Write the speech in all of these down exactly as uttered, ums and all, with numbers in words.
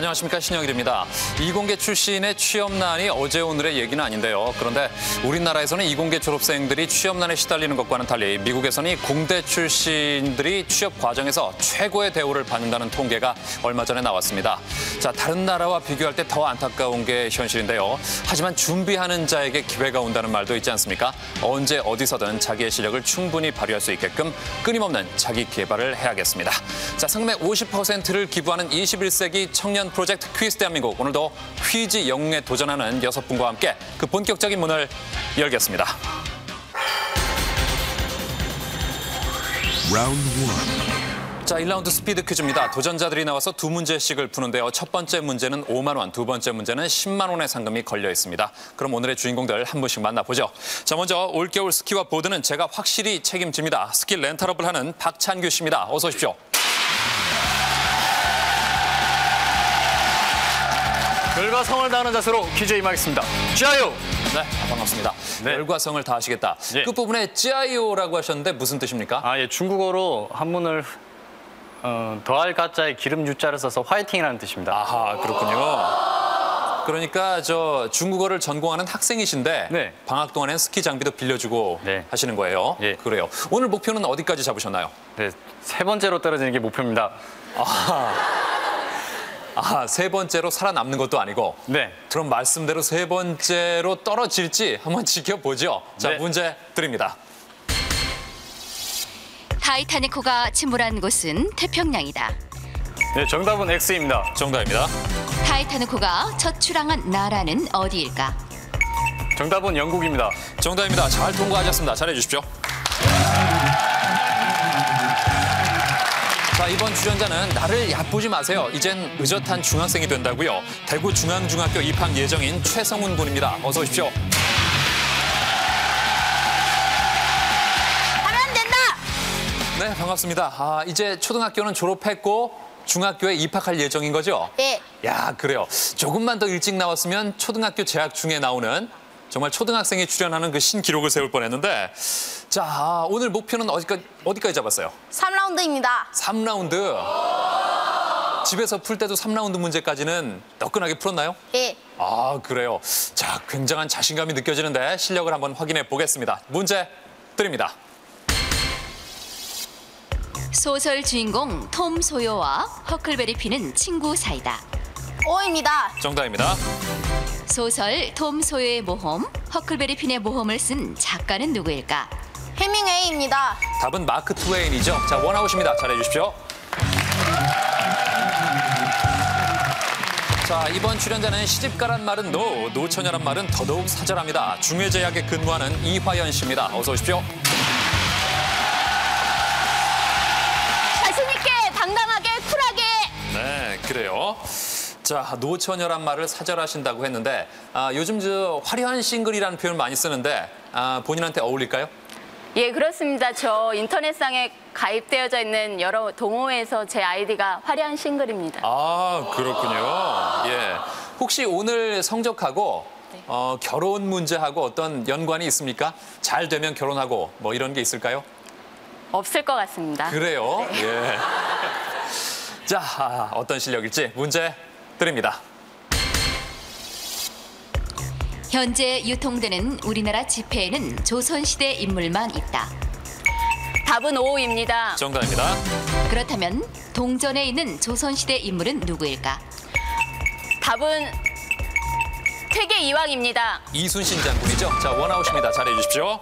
안녕하십니까, 신영일입니다. 이공계 출신의 취업난이 어제 오늘의 얘기는 아닌데요. 그런데 우리나라에서는 이공계 졸업생들이 취업난에 시달리는 것과는 달리 미국에서는 공대 출신들이 취업 과정에서 최고의 대우를 받는다는 통계가 얼마 전에 나왔습니다. 자, 다른 나라와 비교할 때 더 안타까운 게 현실인데요. 하지만 준비하는 자에게 기회가 온다는 말도 있지 않습니까? 언제 어디서든 자기의 실력을 충분히 발휘할 수 있게끔 끊임없는 자기 개발을 해야겠습니다. 자, 상금의 오십 퍼센트를 기부하는 이십일 세기 청년 프로젝트 퀴즈 대한민국, 오늘도 퀴즈영웅에 도전하는 여섯 분과 함께 그 본격적인 문을 열겠습니다. 라운드 일. 자, 일 라운드 스피드 퀴즈입니다. 도전자들이 나와서 두 문제씩을 푸는데요. 첫 번째 문제는 오만 원, 두 번째 문제는 십만 원의 상금이 걸려 있습니다. 그럼 오늘의 주인공들 한 분씩 만나보죠. 자, 먼저 올겨울 스키와 보드는 제가 확실히 책임집니다. 스키 렌탈업을 하는 박찬규 씨입니다. 어서 오십시오. 열과 성을 다하는 자세로 퀴즈에 임하겠습니다. 쥐아요! 네, 반갑습니다. 네. 열과 성을 다하시겠다. 예. 끝부분에 쥐아요라고 하셨는데 무슨 뜻입니까? 아, 예, 중국어로 한문을... 어, 더할 가짜에 기름 유자를 써서 화이팅이라는 뜻입니다. 아하, 그렇군요. 그러니까 저 중국어를 전공하는 학생이신데 네. 방학 동안엔 스키 장비도 빌려주고 네. 하시는 거예요. 예. 그래요. 오늘 목표는 어디까지 잡으셨나요? 네, 세 번째로 떨어지는 게 목표입니다. 아하. 아하, 세 번째로 살아남는 것도 아니고. 네. 그럼 말씀대로 세 번째로 떨어질지 한번 지켜보죠. 자, 네. 문제 드립니다. 타이타닉호가 침몰한 곳은 태평양이다. 네, 정답은 엑스입니다. 정답입니다. 타이타닉호가 첫 출항한 나라는 어디일까? 정답은 영국입니다. 정답입니다. 잘 통과하셨습니다. 잘해 주십시오. 자, 이번 출연자는 나를 얕보지 마세요. 이젠 의젓한 중학생이 된다고요. 대구 중앙중학교 입학 예정인 최성훈 군입니다. 어서 오십시오. 네, 반갑습니다. 아, 이제 초등학교는 졸업했고 중학교에 입학할 예정인 거죠? 네. 야, 그래요. 조금만 더 일찍 나왔으면 초등학교 재학 중에 나오는 정말 초등학생이 출연하는 그 신기록을 세울 뻔했는데, 자, 오늘 목표는 어디까지, 어디까지 잡았어요? 삼 라운드입니다. 삼 라운드. 집에서 풀 때도 삼 라운드 문제까지는 너끈하게 풀었나요? 네. 아, 그래요. 자, 굉장한 자신감이 느껴지는데 실력을 한번 확인해 보겠습니다. 문제 드립니다. 소설 주인공 톰 소요와 허클베리 피는 친구 사이다. 오입니다. 정답입니다. 소설 톰 소요의 모험, 허클베리 핀의 모험을 쓴 작가는 누구일까? 해밍웨이입니다. 답은 마크 트웨인이죠. 자, 원아웃입니다. 잘해 주십시오. 자, 이번 출연자는 시집가란 말은 노, 노처녀란 말은 더더욱 사절합니다. 중외제약에 근무하는 이화연 씨입니다. 어서 오십시오. 그래요. 자, 노처녀란 말을 사절하신다고 했는데, 아, 요즘 저 화려한 싱글이라는 표현 많이 쓰는데, 아, 본인한테 어울릴까요? 예, 그렇습니다. 저 인터넷상에 가입되어져 있는 여러 동호회에서 제 아이디가 화려한 싱글입니다. 아, 그렇군요. 예. 혹시 오늘 성적하고 네. 어, 결혼 문제하고 어떤 연관이 있습니까? 잘 되면 결혼하고 뭐 이런 게 있을까요? 없을 것 같습니다. 그래요? 네. 예. 자, 어떤 실력일지 문제 드립니다. 현재 유통되는 우리나라 지폐에는 조선시대 인물만 있다. 답은 오입니다. 정답입니다. 그렇다면 동전에 있는 조선시대 인물은 누구일까? 답은 퇴계 이왕입니다. 이순신 장군이죠. 자, 원아웃입니다. 잘해 주십시오.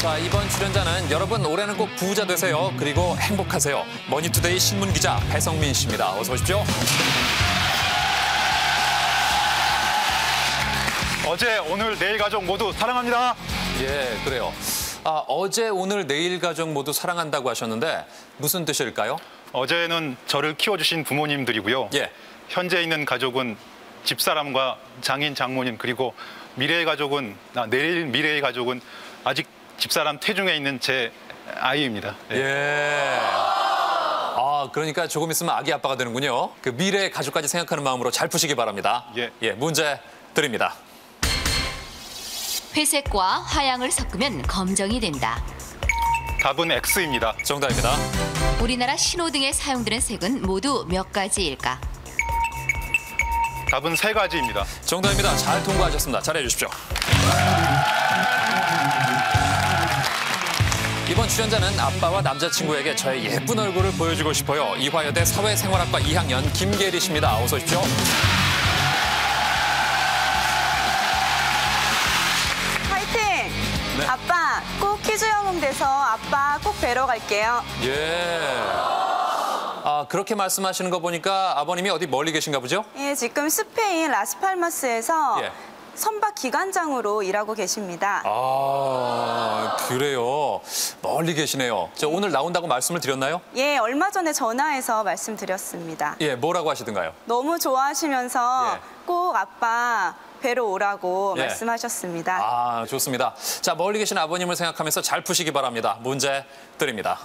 자, 이번 출연자는 여러분 올해는 꼭 부자 되세요. 그리고 행복하세요. 머니 투데이 신문 기자 배성민 씨입니다. 어서 오십시오. 어제, 오늘, 내일 가족 모두 사랑합니다. 예, 그래요. 아, 어제, 오늘, 내일 가족 모두 사랑한다고 하셨는데 무슨 뜻일까요? 어제는 저를 키워주신 부모님들이고요. 예. 현재 있는 가족은 집사람과 장인, 장모님, 그리고 미래의 가족은, 아, 내일 미래의 가족은 아직 집사람 태중에 있는 제 아이입니다. 네. 예. 아, 그러니까 조금 있으면 아기 아빠가 되는군요. 그 미래의 가족까지 생각하는 마음으로 잘 푸시기 바랍니다. 예. 예, 문제 드립니다. 회색과 화양을 섞으면 검정이 된다. 답은 X입니다. 정답입니다. 우리나라 신호 등에 사용되는 색은 모두 몇 가지일까? 답은 세 가지입니다. 정답입니다. 잘 통과하셨습니다. 잘해 주십시오. 이번 출연자는 아빠와 남자친구에게 저의 예쁜 얼굴을 보여주고 싶어요. 이화여대 사회생활학과 이 학년 김계리 씨입니다. 어서 오십시오. 네. 아빠, 꼭 퀴즈영웅 돼서 아빠 꼭 뵈러 갈게요. 예. 아, 그렇게 말씀하시는 거 보니까 아버님이 어디 멀리 계신가 보죠? 예, 지금 스페인 라스팔마스에서 예. 선박 기관장으로 일하고 계십니다. 아, 그래요. 멀리 계시네요. 저 오늘 나온다고 말씀을 드렸나요? 예, 얼마 전에 전화해서 말씀드렸습니다. 예, 뭐라고 하시던가요? 너무 좋아하시면서 예. 꼭 아빠 뵈러 오라고 예. 말씀하셨습니다. 아, 좋습니다. 자, 멀리 계신 아버님을 생각하면서 잘 푸시기 바랍니다. 문제 드립니다.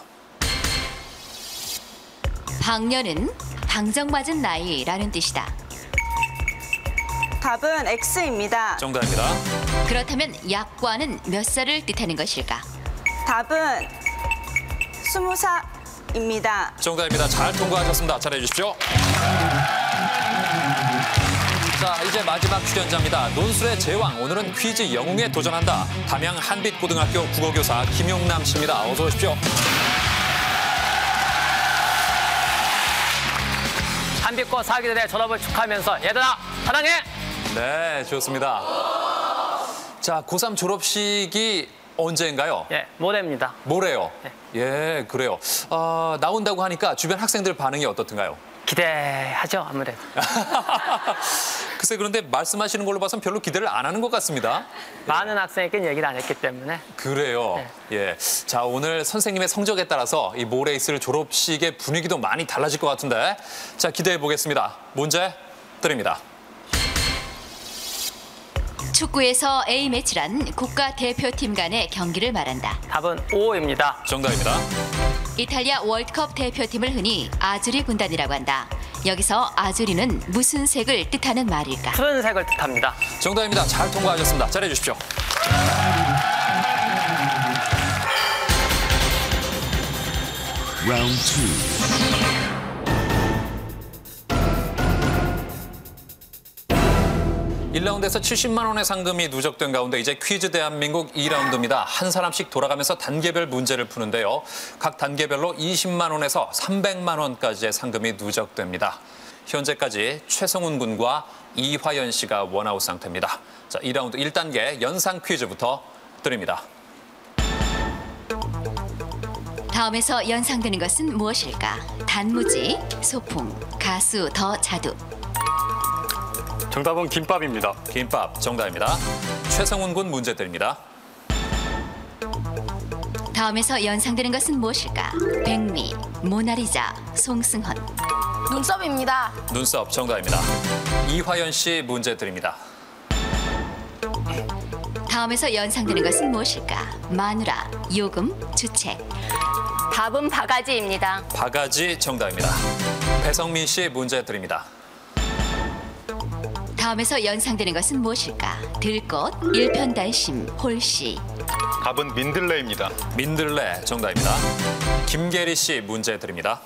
방년은 방정맞은 나이라는 뜻이다. 답은 X입니다. 정답입니다. 그렇다면 약과는 몇 살을 뜻하는 것일까? 답은 스무 살입니다. 정답입니다. 잘 통과하셨습니다. 잘해 주십시오. 자, 이제 마지막 출연자입니다. 논술의 제왕, 오늘은 퀴즈 영웅에 도전한다. 담양 한빛고등학교 국어교사 김용남 씨입니다. 어서 오십시오. 한빛고 사학기들의 졸업을 축하하면서 얘들아, 사랑해! 네, 좋습니다. 자, 고삼 졸업식이 언제인가요? 예, 모레입니다. 모레요? 예, 예 그래요. 어, 나온다고 하니까 주변 학생들 반응이 어떻던가요? 기대하죠, 아무래도. 글쎄, 그런데 말씀하시는 걸로 봐선 별로 기대를 안 하는 것 같습니다. 많은 예. 학생에겐 얘기를 안 했기 때문에. 그래요. 네. 예. 자, 오늘 선생님의 성적에 따라서 이 모레 있을 졸업식의 분위기도 많이 달라질 것 같은데. 자, 기대해 보겠습니다. 문제 드립니다. 축구에서 A매치란 국가대표팀 간의 경기를 말한다. 답은 O입니다. 정답입니다. 이탈리아 월드컵 대표팀을 흔히 아주리 군단이라고 한다. 여기서 아주리는 무슨 색을 뜻하는 말일까? 푸른색을 뜻합니다. 정답입니다. 잘 통과하셨습니다. 잘해 주십시오. 라운드 투. 일 라운드에서 칠십만 원의 상금이 누적된 가운데 이제 퀴즈 대한민국 이 라운드입니다. 한 사람씩 돌아가면서 단계별 문제를 푸는데요. 각 단계별로 이십만 원에서 삼백만 원까지의 상금이 누적됩니다. 현재까지 최성훈 군과 이화연 씨가 원아웃 상태입니다. 자, 이 라운드 일 단계 연상 퀴즈부터 드립니다. 다음에서 연상되는 것은 무엇일까? 단무지, 소풍, 가수, 더 자두. 정답은 김밥입니다. 김밥, 정답입니다. 최성훈 군 문제 드립니다. 다음에서 연상되는 것은 무엇일까? 백미, 모나리자, 송승헌. 눈썹입니다. 눈썹, 정답입니다. 이화연 씨 문제 드립니다. 다음에서 연상되는 것은 무엇일까? 마누라, 요금, 주책. 답은 바가지입니다. 바가지, 정답입니다. 배성민 씨 문제 드립니다. 다음에서 연상되는 것은 무엇일까? 들꽃, 일편단심, 홀씨. 답은 민들레입니다. 민들레, 정답입니다. 김계리 씨 문제 드립니다.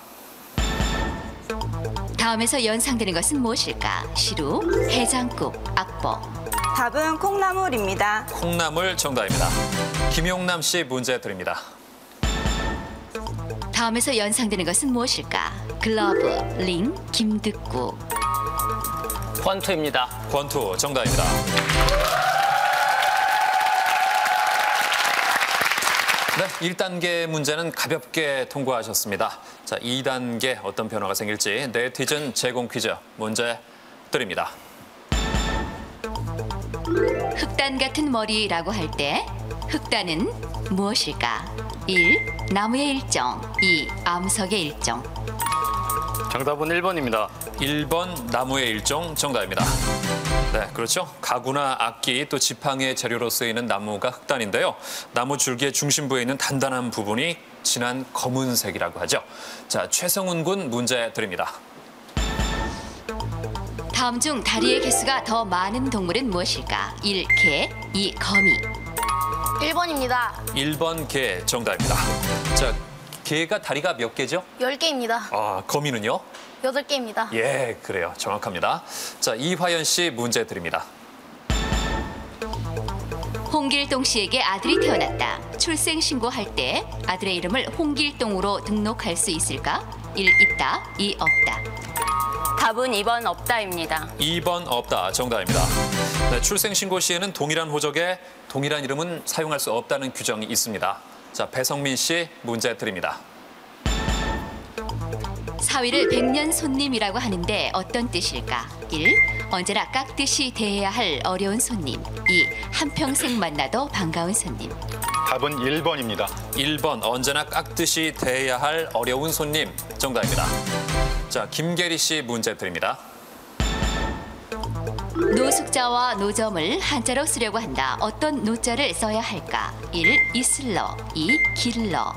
다음에서 연상되는 것은 무엇일까? 시루, 해장국, 악보. 답은 콩나물입니다. 콩나물, 정답입니다. 김용남 씨 문제 드립니다. 다음에서 연상되는 것은 무엇일까? 글러브, 링, 김득구. 권투입니다. 권투, 정답입니다. 네, 일 단계 문제는 가볍게 통과하셨습니다. 자, 이 단계 어떤 변화가 생길지 네티즌 제공 퀴즈 문제 드립니다. 흑단 같은 머리라고 할 때 흑단은 무엇일까? 일. 나무의 일정, 이. 암석의 일정. 정답은 일 번입니다. 일 번 나무의 일종, 정답입니다. 네, 그렇죠. 가구나 악기 또 지팡이의 재료로 쓰이는 나무가 흑단인데요. 나무 줄기의 중심부에 있는 단단한 부분이 진한 검은색이라고 하죠. 자, 최성훈 군 문제 드립니다. 다음 중 다리의 개수가 더 많은 동물은 무엇일까? 일. 개, 이. 거미. 일 번입니다. 일 번 개, 정답입니다. 자, 개가 다리가 몇 개죠? 열 개입니다. 아, 거미는요? 여덟 개입니다. 예, 그래요. 정확합니다. 자, 이화연 씨 문제 드립니다. 홍길동 씨에게 아들이 태어났다. 출생신고할 때 아들의 이름을 홍길동으로 등록할 수 있을까? 일. 있다. 이. 없다. 답은 이 번 없다입니다. 이 번 없다. 정답입니다. 네, 출생신고 시에는 동일한 호적에 동일한 이름은 사용할 수 없다는 규정이 있습니다. 자, 배성민 씨 문제 드립니다. 사위를 백년 손님이라고 하는데 어떤 뜻일까? 일. 언제나 깍듯이 대해야 할 어려운 손님. 이. 한평생 만나도 반가운 손님. 답은 일 번입니다. 일 번, 언제나 깍듯이 대해야 할 어려운 손님. 정답입니다. 자, 김계리 씨 문제 드립니다. 노숙자와 노점을 한자로 쓰려고 한다. 어떤 노자를 써야 할까? 일. 이슬러. 이. 길러.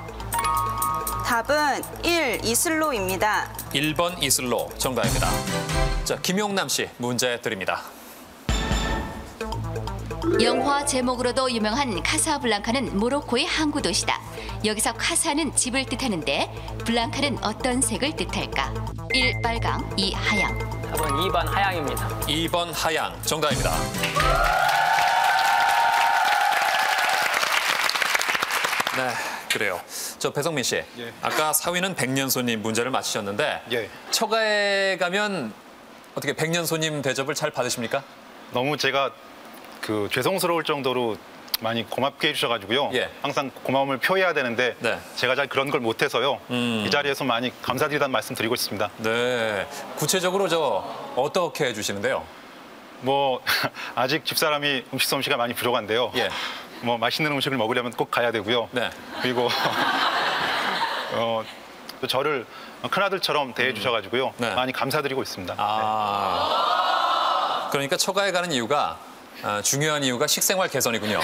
답은 일. 이슬로입니다. 일 번 이슬로. 정답입니다. 자, 김용남 씨 문제 드립니다. 영화 제목으로도 유명한 카사블랑카는 모로코의 항구 도시다. 여기서 카사는 집을 뜻하는데 블랑카는 어떤 색을 뜻할까? 일. 빨강. 이. 하양. 답은 이 번 하양입니다. 이 번 하양. 정답입니다. 네, 그래요. 저 배성민 씨, 예. 아까 사위는 백년 손님 문제를 맞히셨는데 예. 처가에 가면 어떻게 백년 손님 대접을 잘 받으십니까? 너무 제가 그 죄송스러울 정도로 많이 고맙게 해주셔가지고요. 예. 항상 고마움을 표해야 되는데 네. 제가 잘 그런 걸 못해서요. 음. 이 자리에서 많이 감사드리다는 말씀 드리고 있습니다. 네, 구체적으로 저 어떻게 해주시는데요? 뭐 아직 집사람이 음식 솜씨가 많이 부족한데요. 예. 뭐 맛있는 음식을 먹으려면 꼭 가야 되고요. 네. 그리고 어, 저를 큰아들처럼 대해주셔가지고요. 음. 네. 많이 감사드리고 있습니다. 아. 네. 그러니까 처가에 가는 이유가 아, 중요한 이유가 식생활 개선이군요.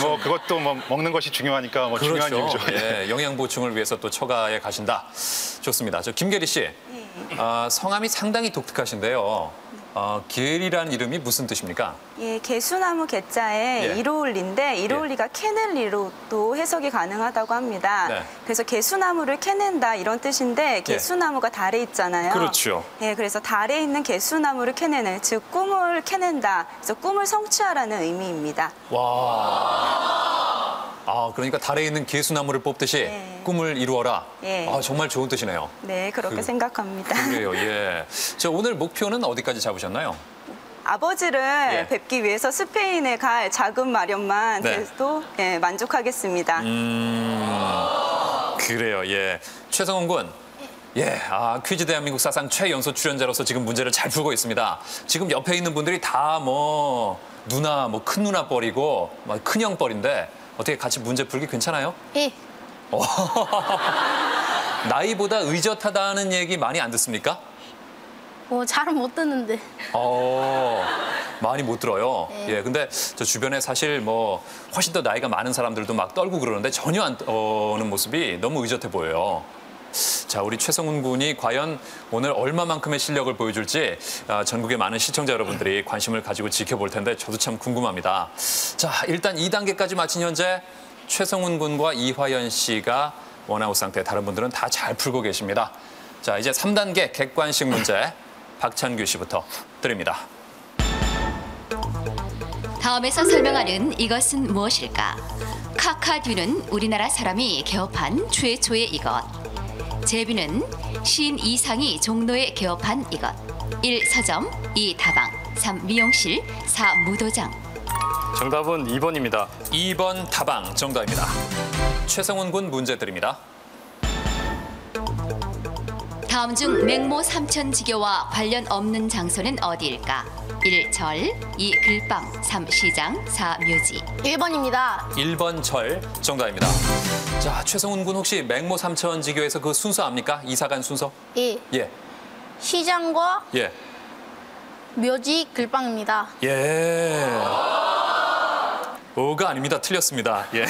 뭐 그것도 뭐 먹는 것이 중요하니까 뭐 그렇죠. 중요한 이유죠. 예, 영양 보충을 위해서 또 처가에 가신다. 좋습니다. 저 김계리 씨, 예. 아, 성함이 상당히 독특하신데요. 어, 계리라는 이름이 무슨 뜻입니까? 예, 개수나무 개자에 예. 이로울리인데 이로울리가 예. 캐는 리로도 해석이 가능하다고 합니다. 네. 그래서 개수나무를 캐낸다 이런 뜻인데 개수나무가 예. 달에 있잖아요. 그렇죠. 예, 그래서 달에 있는 개수나무를 캐내는, 즉 꿈을 캐낸다. 그래서 꿈을 성취하라는 의미입니다. 와. 아, 그러니까 달에 있는 개수나무를 뽑듯이 예. 꿈을 이루어라. 예. 아, 정말 좋은 뜻이네요. 네, 그렇게 그, 생각합니다. 그래요, 예. 저 오늘 목표는 어디까지 잡으셨나요? 아버지를 예. 뵙기 위해서 스페인에 갈 자금 마련만 돼도 네. 예, 만족하겠습니다. 음, 그래요, 예. 최성훈 군. 예, 아, 퀴즈 대한민국 사상 최연소 출연자로서 지금 문제를 잘 풀고 있습니다. 지금 옆에 있는 분들이 다 뭐 누나, 뭐 큰 누나 뻘이고 막 큰형 뻘인데 어떻게 같이 문제 풀기 괜찮아요? 예. 나이보다 의젓하다는 얘기 많이 안 듣습니까? 뭐 잘은 못 듣는데. 어, 많이 못 들어요. 예. 예, 근데 저 주변에 사실 뭐 훨씬 더 나이가 많은 사람들도 막 떨고 그러는데 전혀 안 떠는 모습이 너무 의젓해 보여요. 자, 우리 최성훈 군이 과연 오늘 얼마만큼의 실력을 보여줄지 전국의 많은 시청자 여러분들이 관심을 가지고 지켜볼 텐데 저도 참 궁금합니다. 자, 일단 이 단계까지 마친 현재 최성훈 군과 이화연 씨가 원아웃 상태, 다른 분들은 다 잘 풀고 계십니다. 자, 이제 삼 단계 객관식 문제 박찬규 씨부터 드립니다. 다음에서 설명하는 이것은 무엇일까? 카카듀는 우리나라 사람이 개업한 최초의 이것. 제비는 시인 이상이 종로에 개업한 이것. 일. 서점, 이. 다방, 삼. 미용실, 사. 무도장. 정답은 이 번입니다. 이 번 다방 정답입니다. 최성훈 군 문제 드립니다. 다음 중 맹모 삼천지교와 관련 없는 장소는 어디일까? 일. 절, 이. 글방, 삼. 시장, 사. 묘지. 일 번입니다. 일 번 절 정답입니다. 자, 최성훈 군 혹시 맹모 삼천지교에서 그 순서 압니까? 이사간 순서? 예. 예. 시장과 예. 묘지, 글방입니다. 예. 오가 아닙니다. 틀렸습니다. 예.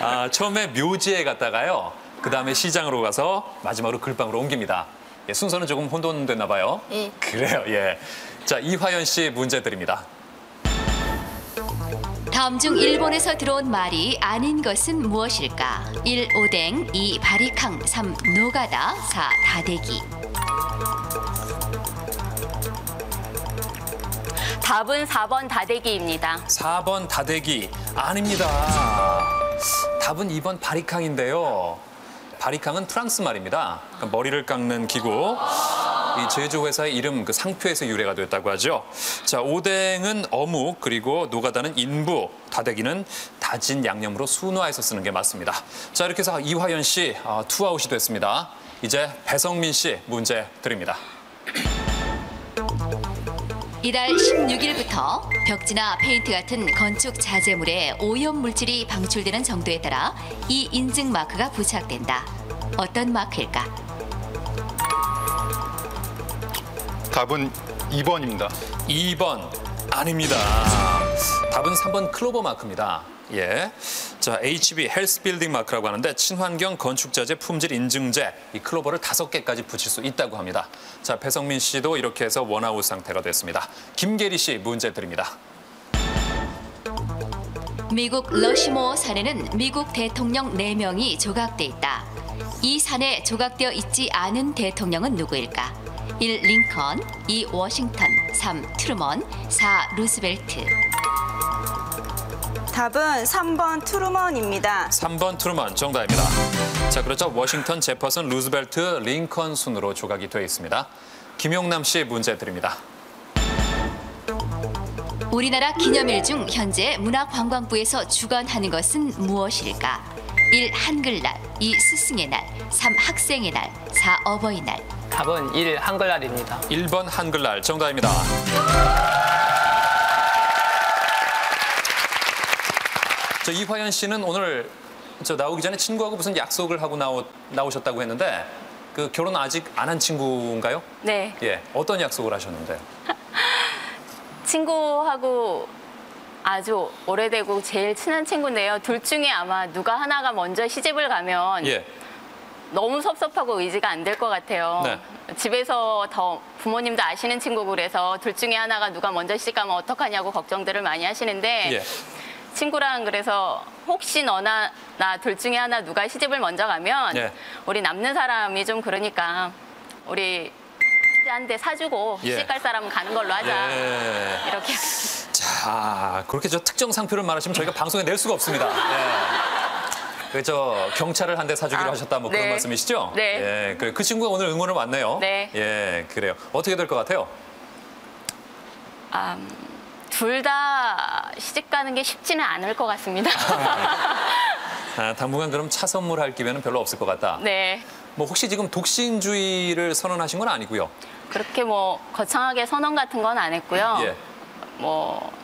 아, 처음에 묘지에 갔다가요. 그다음에 시장으로 가서 마지막으로 글방으로 옮깁니다. 예, 순서는 조금 혼돈됐나 봐요. 예. 그래요. 예. 자, 이화연 씨 문제 드립니다. 다음 중 일본에서 들어온 말이 아닌 것은 무엇일까? 일. 오뎅, 이. 바리캉, 삼. 노가다, 사. 다대기. 답은 사 번 다대기입니다. 사 번 다대기 아닙니다. 답은 이 번 바리캉인데요. 바리캉은 프랑스 말입니다. 그러니까 머리를 깎는 기구. 이 제조 회사의 이름 그 상표에서 유래가 됐다고 하죠. 자, 오뎅은 어묵, 그리고 노가다는 인부, 다대기는 다진 양념으로 순화해서 쓰는 게 맞습니다. 자, 이렇게 해서 이화연 씨 아, 투아웃이 됐습니다. 이제 배성민 씨 문제 드립니다. 이달 십육 일부터 벽지나 페인트 같은 건축 자재물에 오염 물질이 방출되는 정도에 따라 이 인증 마크가 부착된다. 어떤 마크일까? 답은 이 번입니다. 이 번 아닙니다. 답은 삼 번 클로버 마크입니다. 예. 자, 에이치비 헬스 빌딩 마크라고 하는데 친환경 건축자재 품질 인증제 이 클로버를 다섯 개까지 붙일 수 있다고 합니다. 자, 배성민 씨도 이렇게 해서 원아웃 상태가 됐습니다. 김계리 씨 문제 드립니다. 미국 러시모어 산에는 미국 대통령 네 명이 조각돼 있다. 이 산에 조각되어 있지 않은 대통령은 누구일까? 일. 링컨, 이. 워싱턴, 삼. 트루먼, 사. 루즈벨트. 답은 삼 번 트루먼입니다. 삼 번 트루먼 정답입니다. 자, 그렇죠. 워싱턴, 제퍼슨, 루즈벨트, 링컨 순으로 조각이 되어 있습니다. 김용남 씨 문제 드립니다. 우리나라 기념일 중 현재 문화관광부에서 주관하는 것은 무엇일까? 일. 한글날, 이. 스승의 날, 삼. 학생의 날, 사. 어버이날. 답은 일. 한글날입니다. 일 번 한글날 정답입니다. 저 이화연 씨는 오늘 저 나오기 전에 친구하고 무슨 약속을 하고 나오, 나오셨다고 했는데 그 결혼 아직 안 한 친구인가요? 네. 예, 어떤 약속을 하셨는데요? 친구하고 아주 오래되고 제일 친한 친구인데요. 둘 중에 아마 누가 하나가 먼저 시집을 가면 예. 너무 섭섭하고 의지가 안 될 것 같아요. 네. 집에서 더 부모님도 아시는 친구고 그래서 둘 중에 하나가 누가 먼저 시집 가면 어떡하냐고 걱정들을 많이 하시는데 예. 친구랑 그래서 혹시 너나 나 둘 중에 하나 누가 시집을 먼저 가면 예. 우리 남는 사람이 좀 그러니까 우리 한 대 사주고 예. 시집 갈 사람은 가는 걸로 하자. 예. 이렇게. 자, 그렇게 저 특정 상표를 말하시면 저희가 방송에 낼 수가 없습니다. 예. 그저 경찰을 한 대 사주기로 아, 하셨다 뭐 네. 그런 말씀이시죠? 네. 예. 그, 그 친구가 오늘 응원을 왔네요. 네. 예, 그래요. 어떻게 될 것 같아요? 아, 둘 다 시집 가는 게 쉽지는 않을 것 같습니다. 아, 당분간 그럼 차 선물할 기회는 별로 없을 것 같다. 네. 뭐 혹시 지금 독신주의를 선언하신 건 아니고요? 그렇게 뭐 거창하게 선언 같은 건 안 했고요. 예. 뭐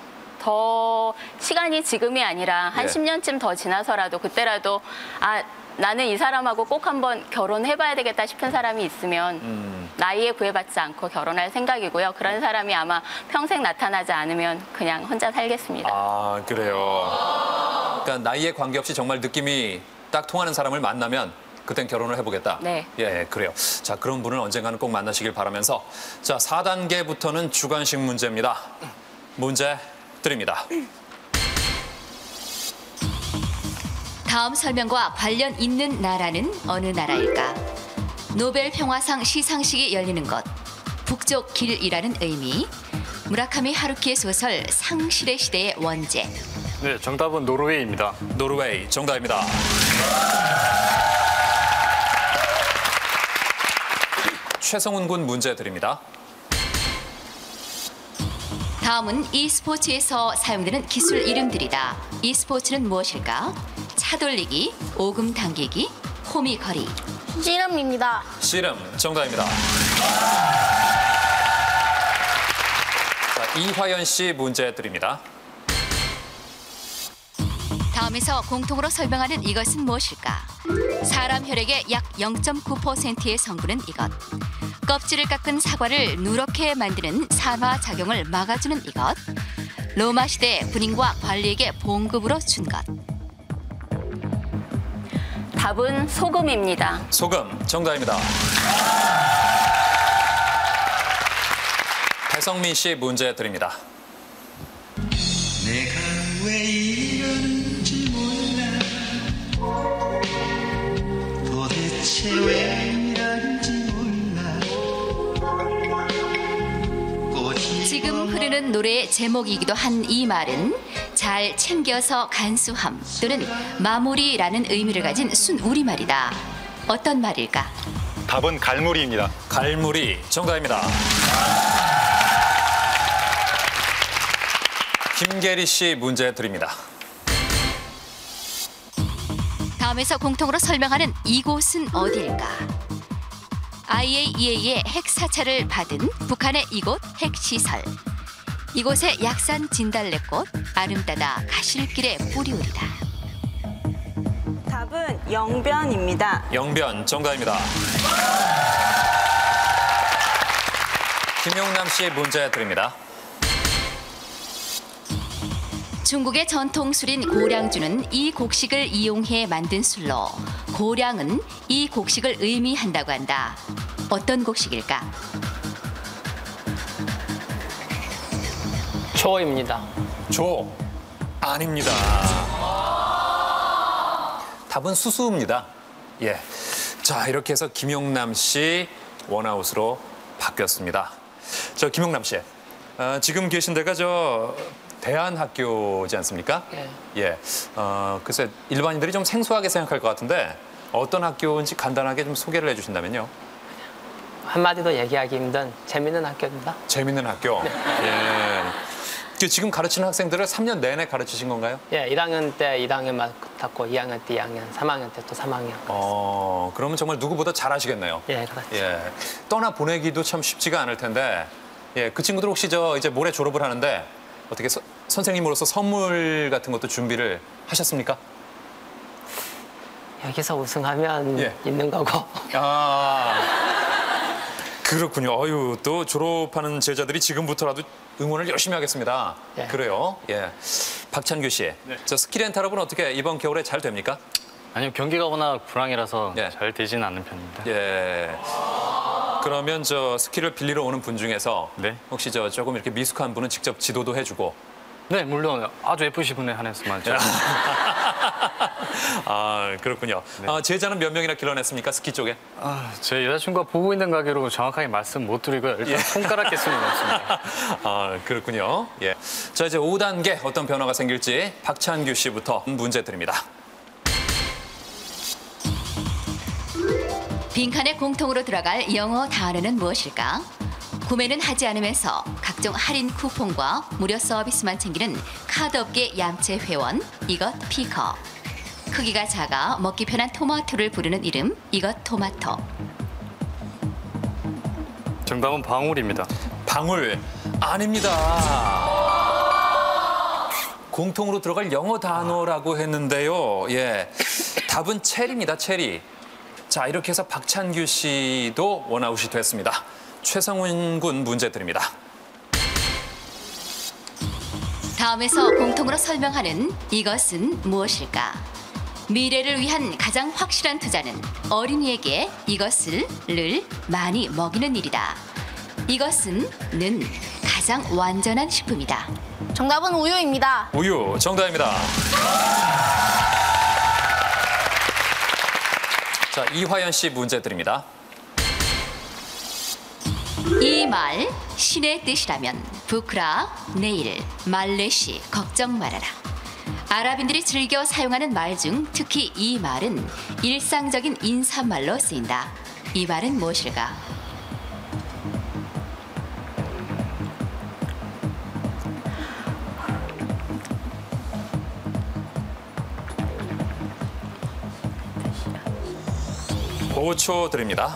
더 시간이 지금이 아니라 한 예. 십 년쯤 더 지나서라도 그때라도 아 나는 이 사람하고 꼭 한번 결혼해봐야 되겠다 싶은 사람이 있으면 음. 나이에 구애받지 않고 결혼할 생각이고요. 그런 사람이 아마 평생 나타나지 않으면 그냥 혼자 살겠습니다. 아, 그래요. 그러니까 나이에 관계없이 정말 느낌이 딱 통하는 사람을 만나면 그땐 결혼을 해보겠다. 네. 예, 그래요. 자, 그런 분을 언젠가는 꼭 만나시길 바라면서 자, 사 단계부터는 주관식 문제입니다. 문제 드립니다. 다음 설명과 관련 있는 나라는 어느 나라일까? 노벨 평화상 시상식이 열리는 곳, 북쪽 길이라는 의미, 무라카미 하루키의 소설 상실의 시대의 원제. 네, 정답은 노르웨이입니다. 노르웨이 정답입니다. 최성훈 군 문제 드립니다. 다음은 e스포츠에서 사용되는 기술 이름들이다. e스포츠는 무엇일까? 차돌리기, 오금 당기기, 호미 거리. 씨름입니다. 씨름 정답입니다. 자, 이화연 씨 문제 드립니다. 다음에서 공통으로 설명하는 이것은 무엇일까? 사람 혈액의 약 영 점 구 퍼센트의 성분은 이것. 껍질을 깎은 사과를 누렇게 만드는 산화작용을 막아주는 이것. 로마 시대 군인과 관리에게 봉급으로 준 것. 답은 소금입니다. 소금 정답입니다. 배성민 씨 문제 드립니다. 내가 왜 노래의 제목이기도 한 이 말은 잘 챙겨서 간수함 또는 마무리라는 의미를 가진 순우리말이다. 어떤 말일까? 답은 갈무리입니다. 갈무리 정답입니다. 김계리 씨 문제 드립니다. 다음에서 공통으로 설명하는 이곳은 어디일까? 아이에이이에이의 핵 사찰을 받은 북한의 이곳 핵시설. 이곳의 약산 진달래꽃, 아름다다 가실길의 뿌리오리다. 답은 영변입니다. 영변 정답입니다. 김용남 씨 문제 드립니다. 중국의 전통술인 고량주는 이 곡식을 이용해 만든 술로 고량은 이 곡식을 의미한다고 한다. 어떤 곡식일까? 조입니다. 조 아닙니다. 답은 수수입니다. 예, 자 이렇게 해서 김용남 씨 원아웃으로 바뀌었습니다. 저 김용남 씨 어, 지금 계신 데가 저 대한학교지 않습니까? 예. 예. 어, 글쎄 일반인들이 좀 생소하게 생각할 것 같은데 어떤 학교인지 간단하게 좀 소개를 해주신다면요. 한마디도 얘기하기 힘든 재밌는 학교입니다. 재밌는 학교. 네. 예. 지금 가르치는 학생들을 삼 년 내내 가르치신 건가요? 예. 일 학년 때 일 학년만 탔고 이 학년 때 이 학년, 삼 학년 때 또 삼 학년. 어, 그러면 정말 누구보다 잘하시겠네요. 예, 그렇죠. 예. 떠나 보내기도 참 쉽지가 않을 텐데 예, 그 친구들 혹시 저 이제 모레 졸업을 하는데. 어떻게 서, 선생님으로서 선물 같은 것도 준비를 하셨습니까? 여기서 우승하면 예. 있는 거고. 아, 그렇군요. 어유 또 졸업하는 제자들이 지금부터라도 응원을 열심히 하겠습니다. 예. 그래요. 예. 박찬규 씨, 네. 저 스키렌탈업은 어떻게 이번 겨울에 잘 됩니까? 아니요, 경기가 워낙 불황이라서 예. 잘 되지는 않는 편입니다. 예. 그러면 저 스키를 빌리러 오는 분 중에서 네. 혹시 저 조금 이렇게 미숙한 분은 직접 지도도 해주고? 네, 물론 아주 예쁘신 분에 한해서만. 아, 그렇군요. 네. 아, 제자는 몇 명이나 길러냈습니까, 스키 쪽에? 아, 제 여자친구가 보고 있는 가게로 정확하게 말씀 못 드리고요. 일단 예. 손가락 개수는 없습니다. 아, 그렇군요. 예. 자, 이제 오 단계 어떤 변화가 생길지 박찬규 씨부터 문제 드립니다. 빈칸에 공통으로 들어갈 영어 단어는 무엇일까? 구매는 하지 않으면서 각종 할인 쿠폰과 무료 서비스만 챙기는 카드업계 얌체 회원, 이것 피커. 크기가 작아 먹기 편한 토마토를 부르는 이름, 이것 토마토. 정답은 방울입니다. 방울 아닙니다. 공통으로 들어갈 영어 단어라고 했는데요. 예, 답은 체리입니다, 체리. 자, 이렇게 해서 박찬규 씨도 원아웃이 됐습니다. 최성훈 군 문제 드립니다. 다음에서 공통으로 설명하는 이것은 무엇일까? 미래를 위한 가장 확실한 투자는 어린이에게 이것을 를 많이 먹이는 일이다. 이것은 는 가장 완전한 식품이다. 정답은 우유입니다. 우유 정답입니다. 자, 이화연 씨 문제 드립니다. 이 말, 신의 뜻이라면 부크라, 내일, 말레시, 걱정 말아라. 아랍인들이 즐겨 사용하는 말 중 특히 이 말은 일상적인 인사말로 쓰인다. 이 말은 무엇일까? 오 초 드립니다.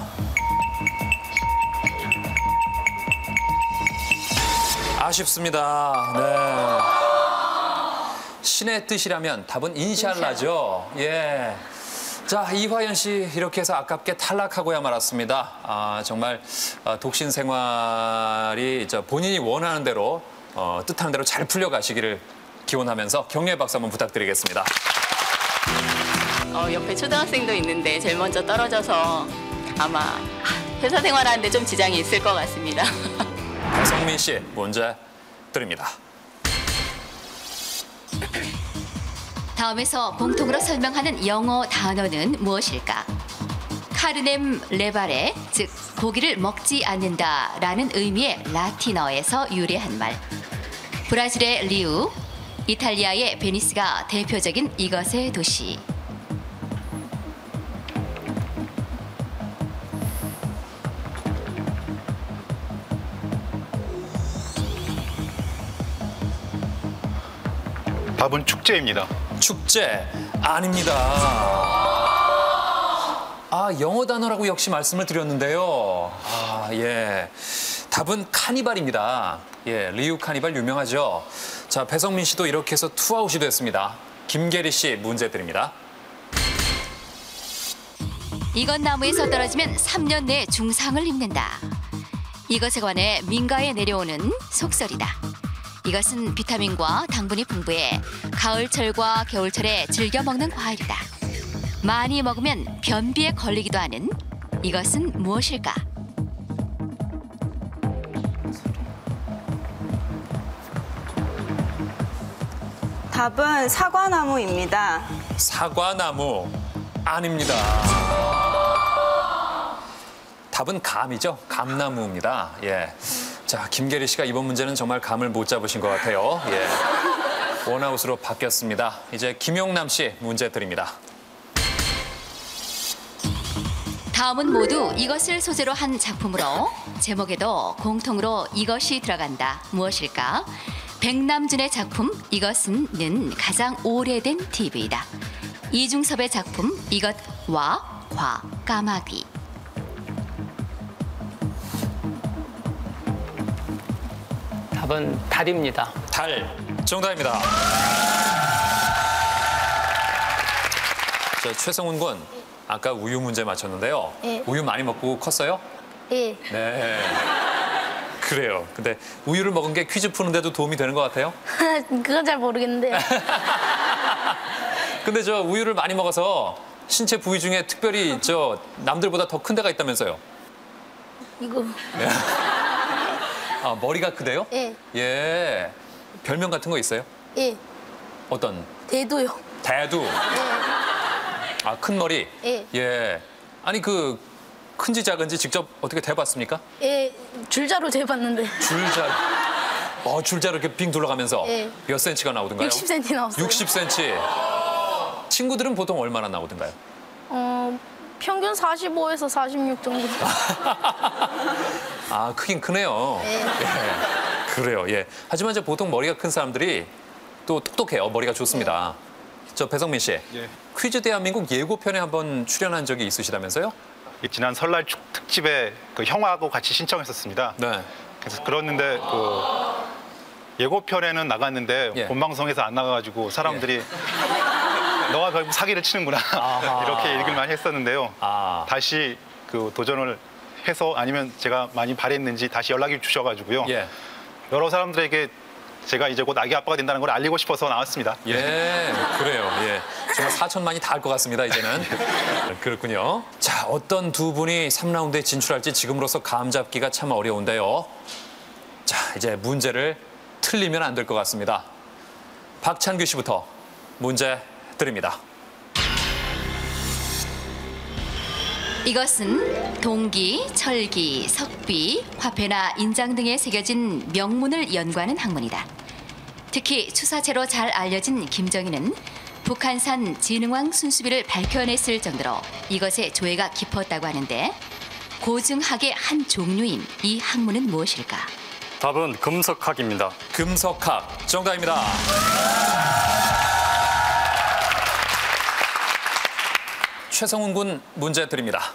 아쉽습니다. 네. 신의 뜻이라면 답은 인샬라죠. 예. 자, 이화연 씨 이렇게 해서 아깝게 탈락하고야 말았습니다. 아, 정말 독신 생활이 저 본인이 원하는 대로 어, 뜻하는 대로 잘 풀려가시기를 기원하면서 격려의 박수 한번 부탁드리겠습니다. 어, 옆에 초등학생도 있는데 제일 먼저 떨어져서 아마 회사 생활하는데 좀 지장이 있을 것 같습니다. 배성민 씨 문제 드립니다. 다음에서 공통으로 설명하는 영어 단어는 무엇일까? 카르넴 레바레, 즉 고기를 먹지 않는다라는 의미의 라틴어에서 유래한 말. 브라질의 리우, 이탈리아의 베니스가 대표적인 이것의 도시. 답은 축제입니다. 축제 아닙니다. 아, 영어 단어라고 역시 말씀을 드렸는데요. 아, 예. 답은 카니발입니다. 예, 리우 카니발 유명하죠. 자, 배성민 씨도 이렇게 해서 투아웃이 됐습니다. 김계리 씨 문제 드립니다. 이것 나무에서 떨어지면 삼 년 내 중상을 입는다. 이것에 관해 민가에 내려오는 속설이다. 이것은 비타민과 당분이 풍부해 가을철과 겨울철에 즐겨 먹는 과일이다. 많이 먹으면 변비에 걸리기도 하는 이것은 무엇일까? 답은 사과나무입니다. 사과나무 아닙니다. 답은 감이죠. 감나무입니다. 예. 자, 김계리 씨가 이번 문제는 정말 감을 못 잡으신 것 같아요. 예. 원아웃으로 바뀌었습니다. 이제 김용남 씨 문제 드립니다. 다음은 모두 이것을 소재로 한 작품으로 제목에도 공통으로 이것이 들어간다. 무엇일까? 백남준의 작품 이것은 가장 오래된 티비이다. 이중섭의 작품 이것과 과 까마귀. 답은 달입니다. 달, 정답입니다. 자, 최성훈 군, 아까 우유 문제 맞췄는데요. 예. 우유 많이 먹고 컸어요? 예. 네. 그래요. 근데 우유를 먹은 게 퀴즈 푸는데도 도움이 되는 것 같아요? 그건 잘 모르겠는데. 근데 저 우유를 많이 먹어서 신체 부위 중에 특별히 저 남들보다 더 큰 데가 있다면서요? 이거. 네. 아, 머리가 크대요? 예. 예. 별명 같은 거 있어요? 예. 어떤? 대두요. 대두. 예. 아, 큰 머리? 예. 예. 아니, 그 큰지 작은지 직접 어떻게 대봤습니까? 예, 줄자로 대봤는데. 줄자로? 어, 줄자로 이렇게 빙 둘러가면서? 예. 몇 센치가 나오던가요? 육십 센티미터 나왔어요. 육십 센티미터. 친구들은 보통 얼마나 나오던가요? 어... 평균 사십오에서 사십육 정도. 아, 크긴 크네요. 예. 예. 그래요. 예. 하지만 이제 보통 머리가 큰 사람들이 또 똑똑해요. 머리가 좋습니다. 예. 저 배성민 씨, 예. 퀴즈 대한민국 예고편에 한번 출연한 적이 있으시다면서요? 예, 지난 설날 특집에 그 형하고 같이 신청했었습니다. 네. 그래서 그랬는데 그 예고편에는 나갔는데 예. 본방송에서 안 나가가지고 사람들이. 예. 너가 결국 사기를 치는구나. 이렇게 얘기를 많이 했었는데요. 아. 다시 그 도전을 해서 아니면 제가 많이 바랬는지 다시 연락이 주셔가지고요. 예. 여러 사람들에게 제가 이제 곧 아기 아빠가 된다는 걸 알리고 싶어서 나왔습니다. 예, 그래요. 예. 정말 사천만이 다 할 것 같습니다, 이제는. 그렇군요. 자, 어떤 두 분이 삼 라운드에 진출할지 지금으로서 감 잡기가 참 어려운데요. 자, 이제 문제를 틀리면 안 될 것 같습니다. 박찬규 씨부터 문제 드립니다. 이것은 동기, 철기, 석비, 화폐나 인장 등에 새겨진 명문을 연구하는 학문이다. 특히 추사체로 잘 알려진 김정희는 북한산 진흥왕 순수비를 밝혀냈을 정도로 이것의 조예가 깊었다고 하는데 고증학의 한 종류인 이 학문은 무엇일까? 답은 금석학입니다. 금석학 정답입니다. 최성훈 군 문제 드립니다.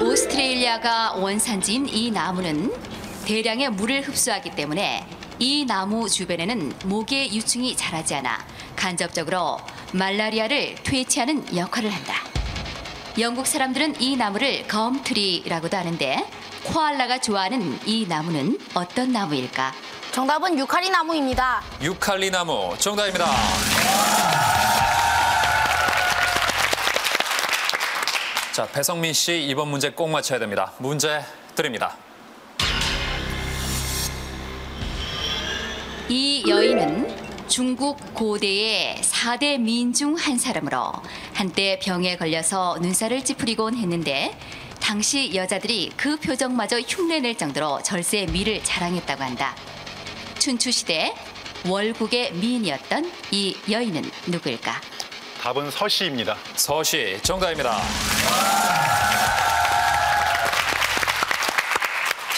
오스트레일리아가 원산지인 이 나무는 대량의 물을 흡수하기 때문에 이 나무 주변에는 모기의 유충이 자라지 않아 간접적으로 말라리아를 퇴치하는 역할을 한다. 영국 사람들은 이 나무를 검트리라고도 하는데 코알라가 좋아하는 이 나무는 어떤 나무일까? 정답은 유칼리 나무입니다. 유칼리 나무 정답입니다. 자, 배성민 씨 이번 문제 꼭 맞춰야 됩니다. 문제 드립니다. 이 여인은 중국 고대의 사 대 미인 중 한 사람으로 한때 병에 걸려서 눈살을 찌푸리곤 했는데 당시 여자들이 그 표정마저 흉내낼 정도로 절세의 미를 자랑했다고 한다. 춘추시대 월국의 미인이었던 이 여인은 누구일까? 답은 서씨입니다. 서씨 정답입니다.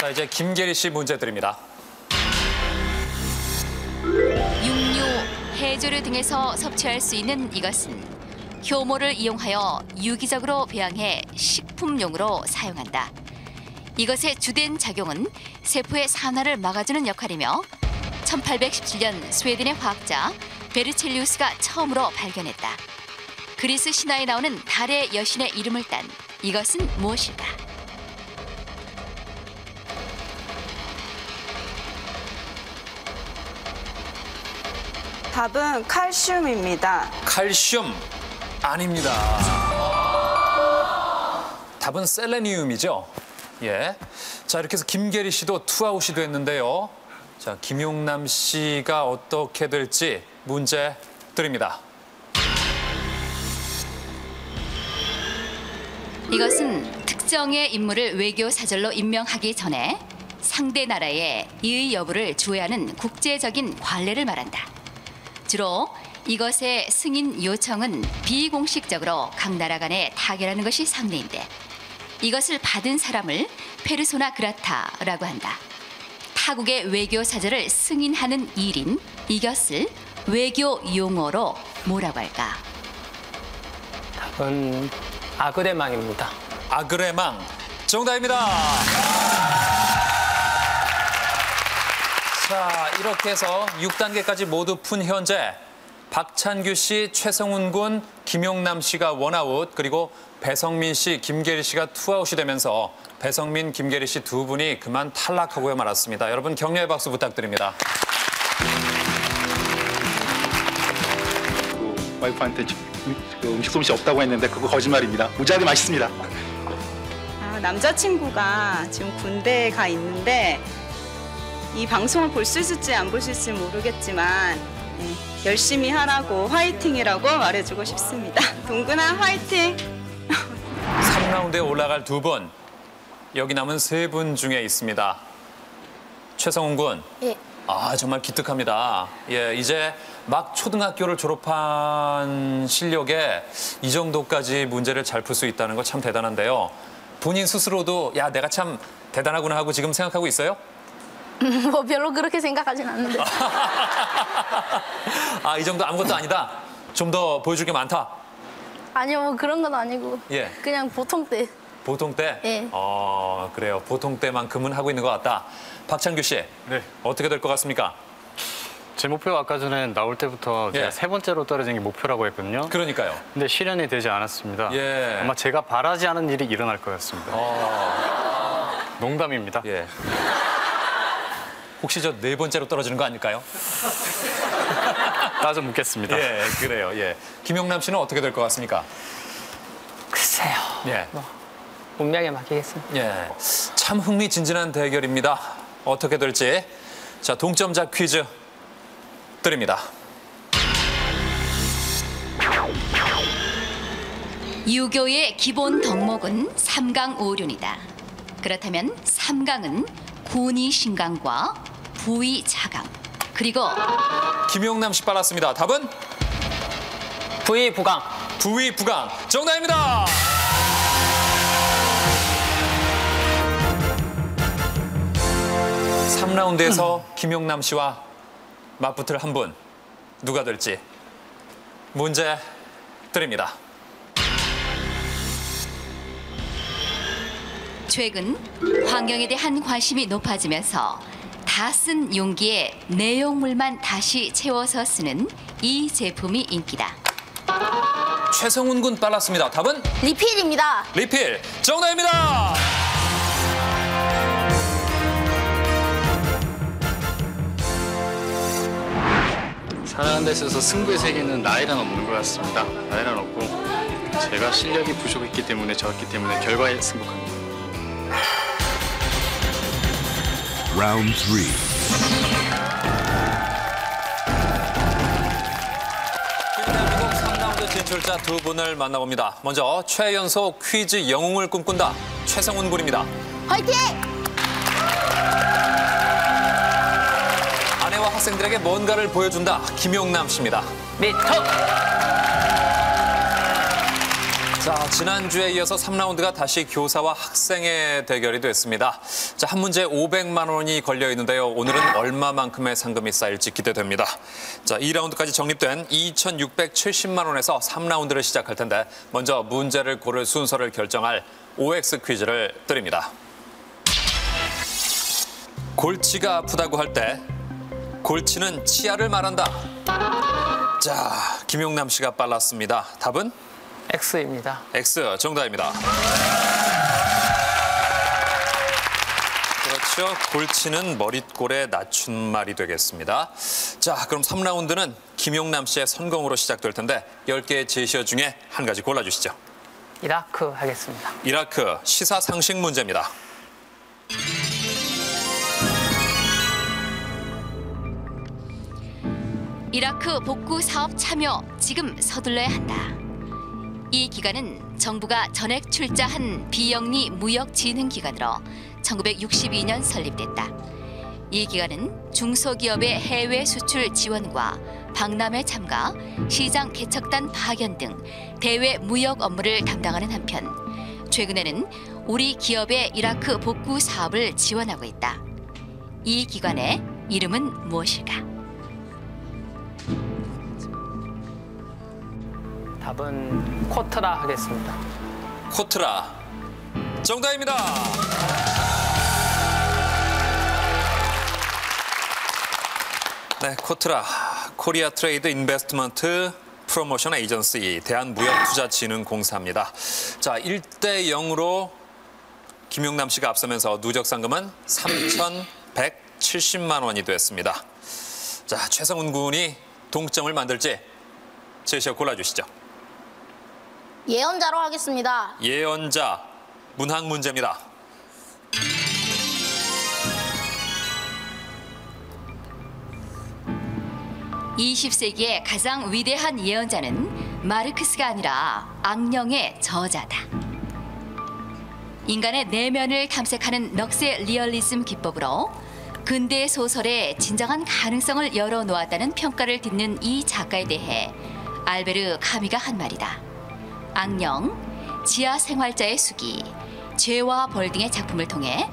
자, 이제 김계리 씨 문제 드립니다. 육류, 해조류 등에서 섭취할 수 있는 이것은 효모를 이용하여 유기적으로 배양해 식품용으로 사용한다. 이것의 주된 작용은 세포의 산화를 막아주는 역할이며 천팔백십칠 년 스웨덴의 화학자 베르첼리우스가 처음으로 발견했다. 그리스 신화에 나오는 달의 여신의 이름을 딴 이것은 무엇일까? 답은 칼슘입니다. 칼슘 아닙니다. 답은 셀레니움이죠. 예. 자, 이렇게 해서 김계리 씨도 투아웃이 됐는데요. 자, 김용남 씨가 어떻게 될지 문제 드립니다. 이것은 특정의 인물을 외교 사절로 임명하기 전에 상대 나라의 이의 여부를 조회하는 국제적인 관례를 말한다. 주로 이것의 승인 요청은 비공식적으로 각 나라 간에 타결하는 것이 상례인데 이것을 받은 사람을 페르소나 그라타라고 한다. 타국의 외교 사절을 승인하는 일인 이것을 외교 용어로 뭐라고 할까? 답은 아그레망입니다. 아그레망 정답입니다. 자, 이렇게 해서 육 단계까지 모두 푼 현재 박찬규 씨, 최성훈 군, 김용남 씨가 원아웃, 그리고 배성민 씨, 김계리 씨가 투아웃이 되면서 배성민, 김계리 씨 두 분이 그만 탈락하고야 말았습니다. 여러분 격려의 박수 부탁드립니다. 그 와이프한테 그 음식 솜씨 없다고 했는데 그거 거짓말입니다. 무지하게 맛있습니다. 아, 남자친구가 지금 군대에 가 있는데 이 방송을 볼 수 있을지 안 볼 수 있을지 모르겠지만 네, 열심히 하라고 화이팅이라고 말해주고 싶습니다. 동근아 화이팅! 삼 라운드에 올라갈 두 분, 여기 남은 세 분 중에 있습니다. 최성훈 군. 예. 아, 정말 기특합니다. 예, 이제 막 초등학교를 졸업한 실력에 이 정도까지 문제를 잘 풀 수 있다는 거 참 대단한데요. 본인 스스로도 야, 내가 참 대단하구나 하고 지금 생각하고 있어요? 뭐 별로 그렇게 생각하진 않는데. 아, 이 정도 아무것도 아니다. 좀 더 보여줄 게 많다. 아니요, 뭐 그런 건 아니고. 예. 그냥 보통 때. 보통 때? 예. 어, 그래요. 보통 때만큼은 하고 있는 것 같다. 박찬규 씨. 네. 어떻게 될 것 같습니까? 제 목표가 아까 전에 나올 때부터 제가 예. 세 번째로 떨어진 게 목표라고 했거든요. 그러니까요. 근데 실현이 되지 않았습니다. 예. 아마 제가 바라지 않은 일이 일어날 것 같습니다. 어... 농담입니다. 예. 혹시 저 네 번째로 떨어지는 거 아닐까요? 따져 묻겠습니다. 예, 그래요. 예. 김용남 씨는 어떻게 될 것 같습니까? 글쎄요. 예. 뭐, 운명에 맡기겠습니다. 예. 참 흥미진진한 대결입니다. 어떻게 될지. 자, 동점자 퀴즈 드립니다. 유교의 기본 덕목은 삼강오륜이다. 그렇다면 삼강은 본이 신강과 부의 자강, 그리고 김용남 씨 빨랐습니다. 답은? 부의 부강. 부의 부강 정답입니다. 삼 라운드에서 음. 김용남 씨와 맞붙을 한 분, 누가 될지 문제 드립니다. 최근 환경에 대한 관심이 높아지면서 다 쓴 용기에 내용물만 다시 채워서 쓰는 이 제품이 인기다. 최성훈 군 빨랐습니다. 답은? 리필입니다. 리필 정답입니다. 살아가는 데 있어서 승부의 세계는 나이란 없는 것 같습니다. 나이란 없고 제가 실력이 부족했기 때문에 졌기 때문에 결과에 승복합니다. 라운드 삼. 대한민국 삼 라운드 기술자 두 분을 만나봅니다. 먼저 최연소 퀴즈 영웅을 꿈꾼다 최성훈 군입니다. 화이팅! 아내와 학생들에게 뭔가를 보여준다 김용남 씨입니다. 미터! 자, 지난주에 이어서 삼 라운드가 다시 교사와 학생의 대결이 됐습니다. 자, 한 문제에 오백만 원이 걸려 있는데요. 오늘은 얼마만큼의 상금이 쌓일지 기대됩니다. 자, 이 라운드까지 적립된 이천육백칠십만 원에서 삼 라운드를 시작할 텐데 먼저 문제를 고를 순서를 결정할 오엑스 퀴즈를 드립니다. 골치가 아프다고 할 때 골치는 치아를 말한다. 자, 김용남 씨가 빨랐습니다. 답은? X입니다. X, 정답입니다. 그렇죠. 골치는 머릿골의 낮춤말이 되겠습니다. 자, 그럼 삼 라운드는 김용남 씨의 선공으로 시작될 텐데 열 개의 제시어 중에 한 가지 골라주시죠. 이라크 하겠습니다. 이라크, 시사상식 문제입니다. 이라크 복구 사업 참여 지금 서둘러야 한다. 이 기간은 정부가 전액 출자한 비영리 무역 진흥 기관으로 천구백육십이 년 설립됐다. 이 기관은 중소기업의 해외 수출 지원과 박람회 참가, 시장 개척단 파견 등 대외 무역 업무를 담당하는 한편 최근에는 우리 기업의 이라크 복구 사업을 지원하고 있다. 이 기관의 이름은 무엇일까? 답은 코트라 하겠습니다. 코트라, 정답입니다. 네, 코트라, 코리아 트레이드 인베스트먼트 프로모션 에이전시, 대한무역투자진흥공사입니다. 자, 일 대 영으로 김용남 씨가 앞서면서 누적 상금은 삼천백칠십만 원이 됐습니다. 자, 최성훈 군이 동점을 만들지 제시어 골라주시죠. 예언자로 하겠습니다. 예언자, 문학 문제입니다. 이십 세기의 가장 위대한 예언자는 마르크스가 아니라 악령의 저자다. 인간의 내면을 탐색하는 넋의 리얼리즘 기법으로 근대 소설의 진정한 가능성을 열어놓았다는 평가를 듣는 이 작가에 대해 알베르 카미가 한 말이다. 악령, 지하생활자의 수기, 죄와 벌 등의 작품을 통해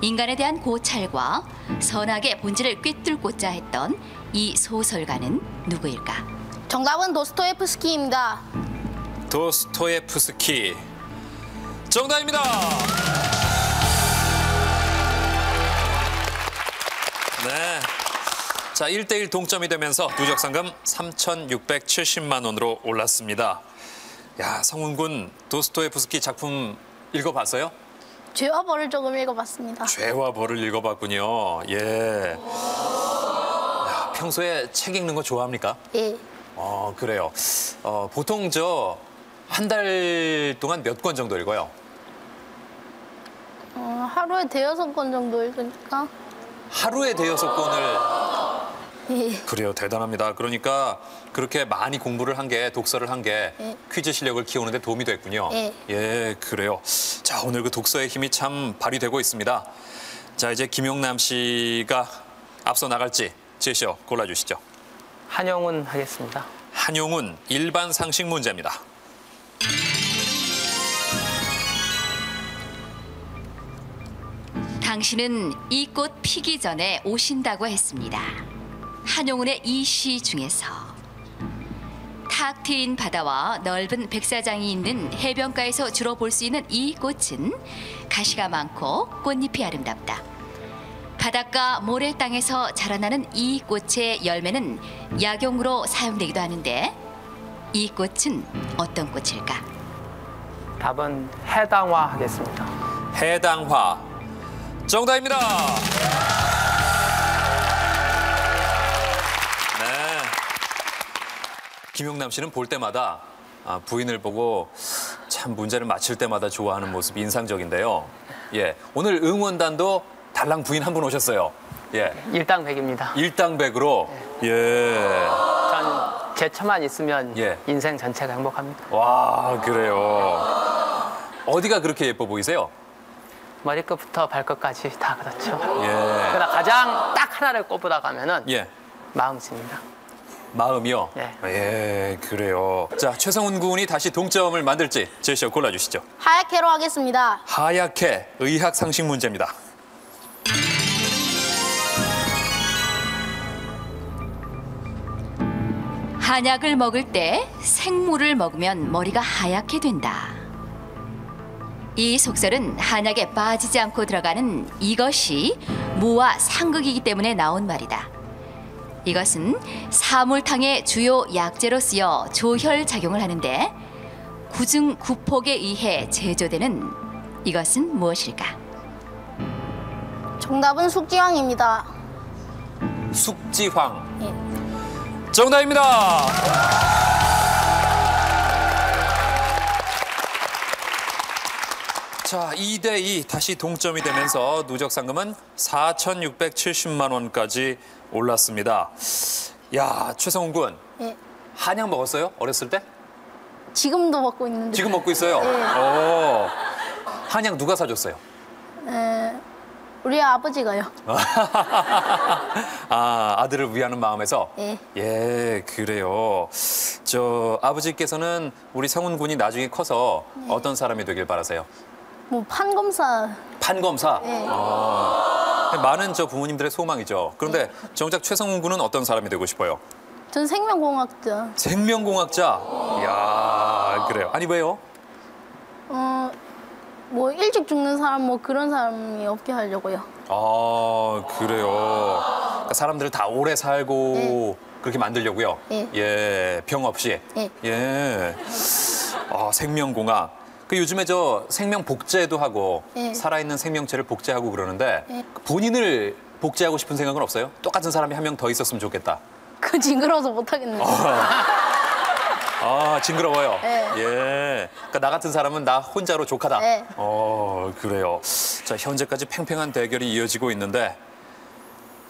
인간에 대한 고찰과 선악의 본질을 꿰뚫고자 했던 이 소설가는 누구일까? 정답은 도스토예프스키입니다. 도스토예프스키, 정답입니다. 네. 자, 일 대 일 동점이 되면서 누적 상금 삼천육백칠십만 원으로 올랐습니다. 야, 성훈 군, 도스토예프스키 작품 읽어봤어요? 죄와 벌을 조금 읽어봤습니다. 죄와 벌을 읽어봤군요. 예. 야, 평소에 책 읽는 거 좋아합니까? 예. 어, 그래요. 어, 보통 저 한 달 동안 몇 권 정도 읽어요? 어, 하루에 대여섯 권 정도 읽으니까. 하루에 대여섯 권을? 예. 그래요, 대단합니다. 그러니까 그렇게 많이 공부를 한 게, 독서를 한 게, 예, 퀴즈 실력을 키우는 데 도움이 됐군요. 예. 예, 그래요. 자, 오늘 그 독서의 힘이 참 발휘되고 있습니다. 자, 이제 김용남 씨가 앞서 나갈지 제시어 골라주시죠. 한용운 하겠습니다. 한용운, 일반 상식 문제입니다. 당신은 이 꽃 피기 전에 오신다고 했습니다. 한용운의 이 시 중에서 탁 트인 바다와 넓은 백사장이 있는 해변가에서 주로 볼 수 있는 이 꽃은 가시가 많고 꽃잎이 아름답다. 바닷가 모래 땅에서 자라나는 이 꽃의 열매는 약용으로 사용되기도 하는데 이 꽃은 어떤 꽃일까? 답은 해당화 하겠습니다. 해당화, 정답입니다. 김용남 씨는 볼 때마다 부인을 보고 참 문제를 맞힐 때마다 좋아하는 모습이 인상적인데요. 예, 오늘 응원단도 달랑 부인 한 분 오셨어요. 예, 일당백입니다. 일당백으로. 예. 전 제 처만 있으면 예. 인생 전체가 행복합니다. 와, 그래요. 어디가 그렇게 예뻐 보이세요? 머리끝부터 발끝까지 다 그렇죠. 예. 그러나 가장 딱 하나를 꼽으라 가면은 예. 마음입니다. 마음이요? 예. 예, 그래요. 자, 최성훈 군이 다시 동점을 만들지 제시어 골라주시죠. 하얗게로 하겠습니다. 하얗게 의학 상식 문제입니다. 한약을 먹을 때 생물을 먹으면 머리가 하얗게 된다. 이 속설은 한약에 빠지지 않고 들어가는 이것이 모와 상극이기 때문에 나온 말이다. 이것은 사물탕의 주요 약재로 쓰여 조혈작용을 하는데 구증구폭에 의해 제조되는 이것은 무엇일까? 정답은 숙지황입니다. 숙지황. 예. 정답입니다. 자, 이 대 이 다시 동점이 되면서 누적 상금은 사천육백칠십만 원까지 올랐습니다. 야, 최성훈 군. 예. 한약 먹었어요? 어렸을 때? 지금도 먹고 있는데. 지금 먹고 있어요? 예. 오. 한약 누가 사줬어요? 에... 우리 아버지가요. 아, 아들을 위하는 마음에서? 예. 예, 그래요. 저 아버지께서는 우리 성훈 군이 나중에 커서 예. 어떤 사람이 되길 바라세요? 뭐 판검사. 판검사? 네. 아, 많은 저 부모님들의 소망이죠. 그런데 네. 정작 최성훈 군은 어떤 사람이 되고 싶어요? 전 생명공학자. 생명공학자? 이야, 그래요. 아니, 왜요? 어, 뭐 일찍 죽는 사람 뭐 그런 사람이 없게 하려고요. 아, 그래요. 그러니까 사람들을 다 오래 살고 네. 그렇게 만들려고요? 네. 예, 병 없이? 네. 예. 아, 생명공학. 그 요즘에 저 생명 복제도 하고 예. 살아있는 생명체를 복제하고 그러는데 예. 본인을 복제하고 싶은 생각은 없어요? 똑같은 사람이 한 명 더 있었으면 좋겠다. 그 징그러워서 못 하겠네요. 아, 징그러워요. 예. 예. 그러니까 나 같은 사람은 나 혼자로 족하다. 예. 어, 그래요. 자, 현재까지 팽팽한 대결이 이어지고 있는데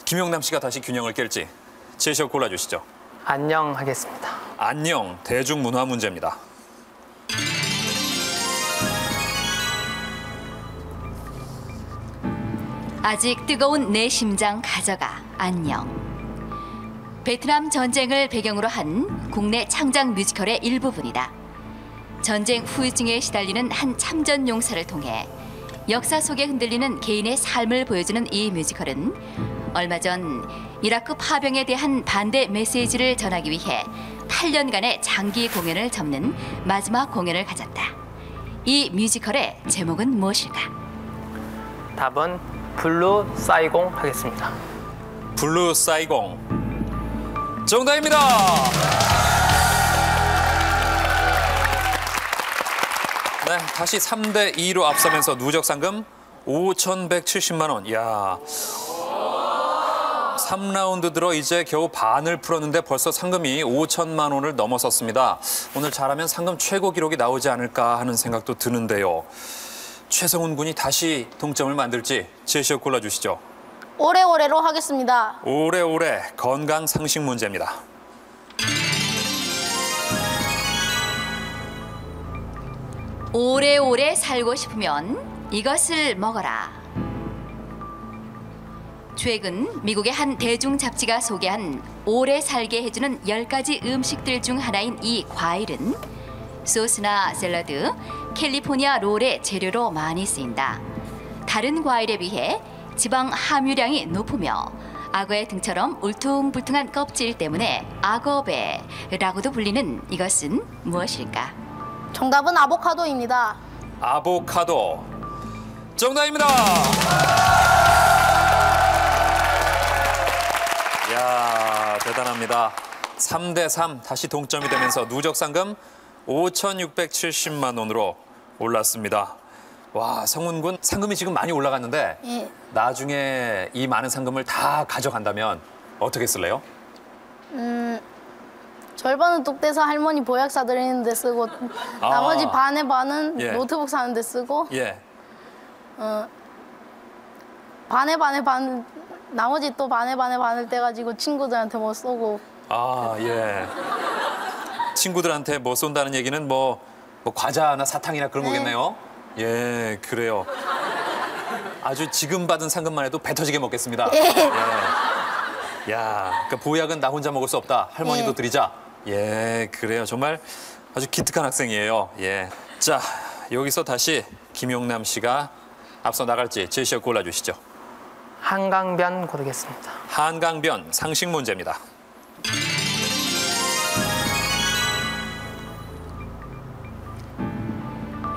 김용남 씨가 다시 균형을 깰지 제시어 골라주시죠. 안녕 하겠습니다. 안녕, 대중문화 문제입니다. 아직 뜨거운 내 심장 가져가, 안녕. 베트남 전쟁을 배경으로 한 국내 창작 뮤지컬의 일부분이다. 전쟁 후유증에 시달리는 한 참전 용사를 통해 역사 속에 흔들리는 개인의 삶을 보여주는 이 뮤지컬은 얼마 전 이라크 파병에 대한 반대 메시지를 전하기 위해 팔 년간의 장기 공연을 접는 마지막 공연을 가졌다. 이 뮤지컬의 제목은 무엇일까? 답은 블루 사이공 하겠습니다. 블루 사이공. 정답입니다. 네, 다시 삼 대 이로 앞서면서 누적 상금 오천백칠십만 원. 이야. 삼 라운드 들어 이제 겨우 반을 풀었는데 벌써 상금이 오천만 원을 넘어섰습니다. 오늘 잘하면 상금 최고 기록이 나오지 않을까 하는 생각도 드는데요. 최성훈 군이 다시 동점을 만들지 제시어 골라주시죠. 오래오래로 하겠습니다. 오래오래 건강 상식 문제입니다. 오래오래 살고 싶으면 이것을 먹어라. 최근 미국의 한 대중 잡지가 소개한 오래 살게 해주는 열 가지 음식들 중 하나인 이 과일은 소스나 샐러드, 캘리포니아 롤의 재료로 많이 쓰인다. 다른 과일에 비해 지방 함유량이 높으며 악어의 등처럼 울퉁불퉁한 껍질 때문에 악어배라고도 불리는 이것은 무엇일까? 정답은 아보카도입니다. 아보카도. 정답입니다. 이야, 대단합니다. 삼 대 삼 다시 동점이 되면서 누적 상금 오천육백칠십만 원으로 올랐습니다. 와, 성훈 군 상금이 지금 많이 올라갔는데 예. 나중에 이 많은 상금을 다 가져간다면 어떻게 쓸래요? 음, 절반은 독대서 할머니 보약 사드리는 데 쓰고 아. 나머지 반의 반은 예. 노트북 사는 데 쓰고 예. 어, 반의 반의 반 나머지 또 반의 반의 반을 떼가지고 친구들한테 뭐 쏘고 아, 예. 친구들한테 뭐 쏜다는 얘기는 뭐, 뭐 과자나 사탕이나 그런 네. 거겠네요. 예, 그래요. 아주 지금 받은 상금만 해도 배 터지게 먹겠습니다. 예. 예. 야, 그러니까 보약은 나 혼자 먹을 수 없다. 할머니도 예. 드리자. 예, 그래요. 정말 아주 기특한 학생이에요. 예. 자, 여기서 다시 김용남 씨가 앞서 나갈지 제시어 골라주시죠. 한강변 고르겠습니다. 한강변 상식 문제입니다.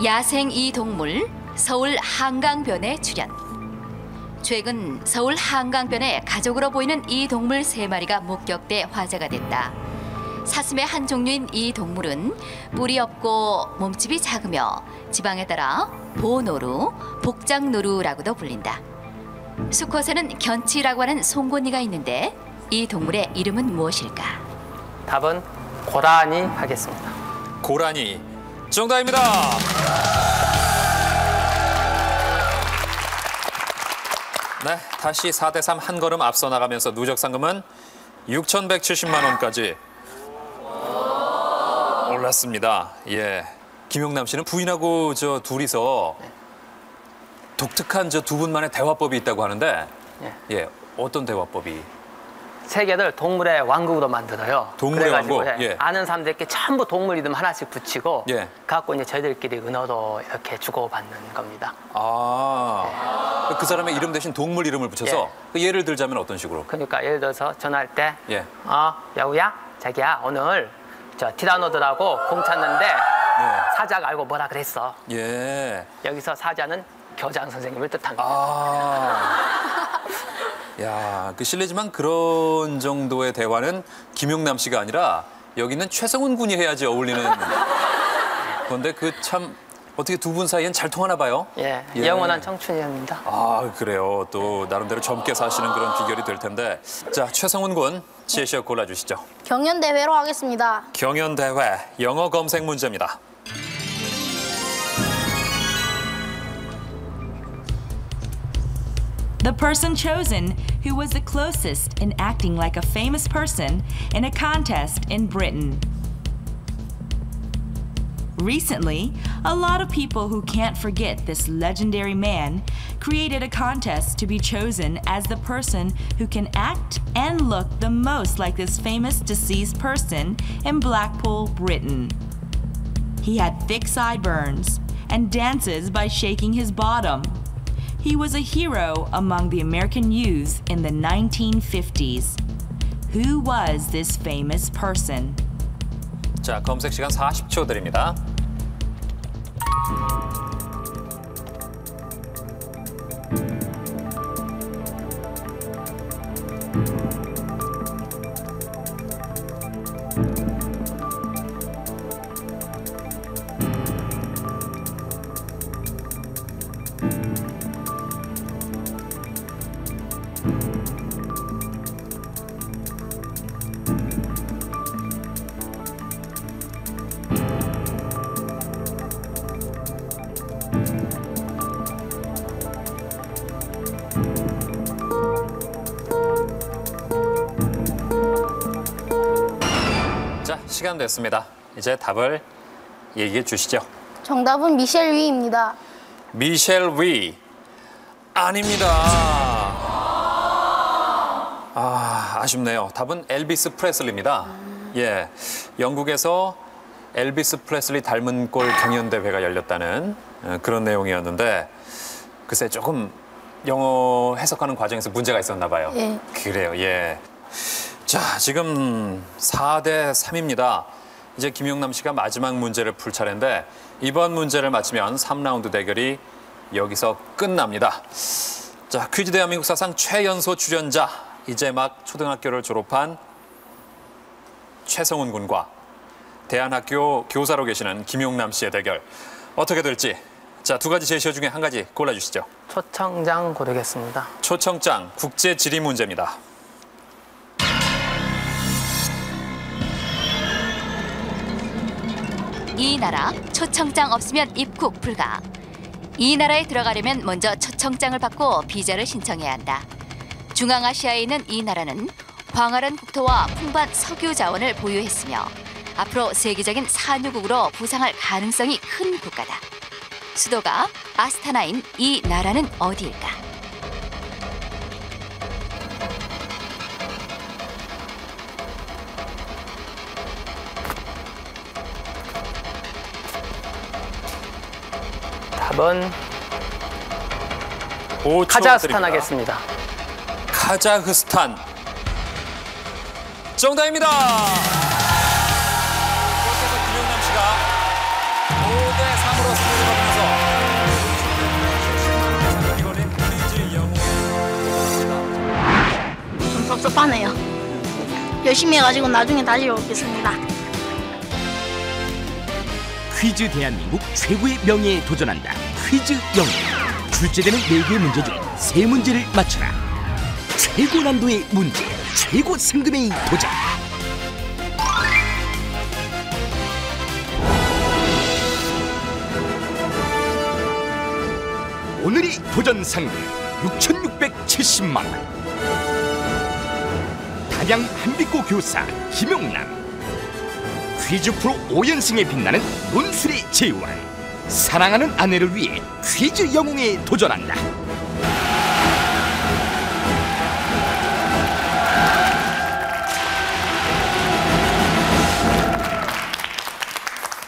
야생 이 동물 서울 한강변에 출현. 최근 서울 한강변에 가족으로 보이는 이 동물 세 마리가 목격돼 화제가 됐다. 사슴의 한 종류인 이 동물은 뿔이 없고 몸집이 작으며 지방에 따라 보노루, 복장노루라고도 불린다. 수컷에는 견치라고 하는 송곳니가 있는데 이 동물의 이름은 무엇일까? 답은 고라니 하겠습니다. 고라니 정답입니다. 네, 다시 사 대 삼 한 걸음 앞서 나가면서 누적 상금은 육천백칠십만 원까지 올랐습니다. 예, 김용남 씨는 부인하고 저 둘이서 네. 독특한 저 두 분만의 대화법이 있다고 하는데 예, 예 어떤 대화법이? 세계를 동물의 왕국으로 만들어요. 동물의 왕국. 예. 아는 사람들께 전부 동물 이름 하나씩 붙이고 예. 갖고 이제 저희들끼리 은어로 이렇게 주고받는 겁니다. 아, 예. 그 사람의 이름 대신 동물 이름을 붙여서 예. 예를 들자면 어떤 식으로? 그러니까 예를 들어서 전화할 때 예. 어, 여우야, 자기야, 오늘 저 티라노들하고 공 찾는데 예. 사자가 알고 뭐라 그랬어. 예. 여기서 사자는 교장 선생님을 뜻합니다. 아. 야, 그 실례지만 그런 정도의 대화는 김용남 씨가 아니라 여기는 최성훈 군이 해야지 어울리는. 그런데 그 참 어떻게 두 분 사이엔 잘 통하나 봐요. 예, 예. 영원한 청춘이랍니다. 아, 그래요. 또 나름대로 젊게 사시는 그런 비결이 될 텐데. 자, 최성훈 군 제시어 골라주시죠. 경연대회로 하겠습니다. 경연대회 영어 검색 문제입니다. The person chosen who was the closest in acting like a famous person in a contest in Britain. Recently, a lot of people who can't forget this legendary man created a contest to be chosen as the person who can act and look the most like this famous deceased person in Blackpool, Britain. He had thick sideburns and dances by shaking his bottom. He was a hero among the American youths in the nineteen fifties. Who was this famous person? 자, 검색 시간 사십 초 드립니다. 시간 됐습니다. 이제 답을 얘기해 주시죠. 정답은 미셸 위입니다. 미셸 위 아닙니다. 아, 아쉽네요. 답은 엘비스 프레슬리입니다. 음... 예, 영국에서 엘비스 프레슬리 닮은 꼴 경연대회가 열렸다는 그런 내용이었는데 글쎄 조금 영어 해석하는 과정에서 문제가 있었나 봐요. 예. 그래요. 예. 자, 지금 사 대 삼입니다. 이제 김용남 씨가 마지막 문제를 풀 차례인데 이번 문제를 맞히면 삼 라운드 대결이 여기서 끝납니다. 자, 퀴즈 대한민국 사상 최연소 출연자, 이제 막 초등학교를 졸업한 최성훈 군과 대한학교 교사로 계시는 김용남 씨의 대결. 어떻게 될지. 자, 두 가지 제시어 중에 한 가지 골라주시죠. 초청장 고르겠습니다. 초청장, 국제 지리 문제입니다. 이 나라 초청장 없으면 입국 불가. 이 나라에 들어가려면 먼저 초청장을 받고 비자를 신청해야 한다. 중앙아시아에 있는 이 나라는 광활한 국토와 풍부한 석유 자원을 보유했으며 앞으로 세계적인 산유국으로 부상할 가능성이 큰 국가다. 수도가 아스타나인 이 나라는 어디일까? 답은 카자흐스탄 하겠습니다. 카자흐스탄 정답입니다. 이렇게 해서 김용남 씨가 오 대 삼으로 승리를 거두면서 이번엔 퀴즈영웅. 섭섭하네요. 열심히 해가지고 나중에 다시 오겠습니다. 퀴즈 대한민국 최고의 명예에 도전한다. 퀴즈영웅. 출제되는 네 개의 문제 중 세 문제를 맞춰라. 최고 난도의 문제, 최고 상금의 도전. 오늘의 도전 상금 육천육백칠십만 원. 담양 한빛고 교사 김용남. 퀴즈 프로 오 연승에 빛나는 논술의 제왕. 사랑하는 아내를 위해 퀴즈 영웅에 도전한다.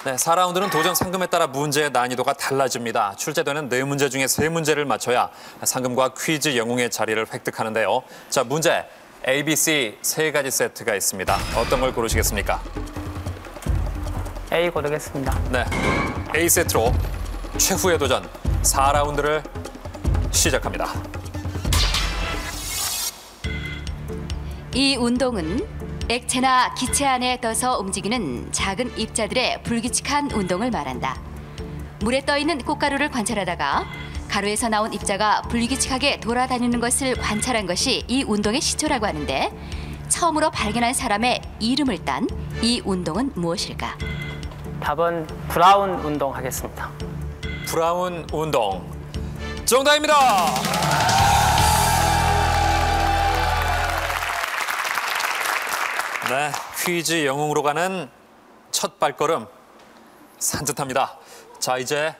네, 사 라운드는 도전 상금에 따라 문제의 난이도가 달라집니다. 출제되는 네 문제 중에 세 문제를 맞춰야 상금과 퀴즈 영웅의 자리를 획득하는데요. 자, 문제 A, B, C 세 가지 세트가 있습니다. 어떤 걸 고르시겠습니까? A 고르겠습니다. 네, A 세트로 최후의 도전 사 라운드를 시작합니다. 이 운동은 액체나 기체 안에 떠서 움직이는 작은 입자들의 불규칙한 운동을 말한다. 물에 떠있는 꽃가루를 관찰하다가 가루에서 나온 입자가 불규칙하게 돌아다니는 것을 관찰한 것이 이 운동의 시초라고 하는데, 처음으로 발견한 사람의 이름을 딴 이 운동은 무엇일까? 답은 브라운 운동 하겠습니다. 브라운 운동 정답입니다. 네, 퀴즈 영웅으로 가는 첫 발걸음 산뜻합니다. 자, 이제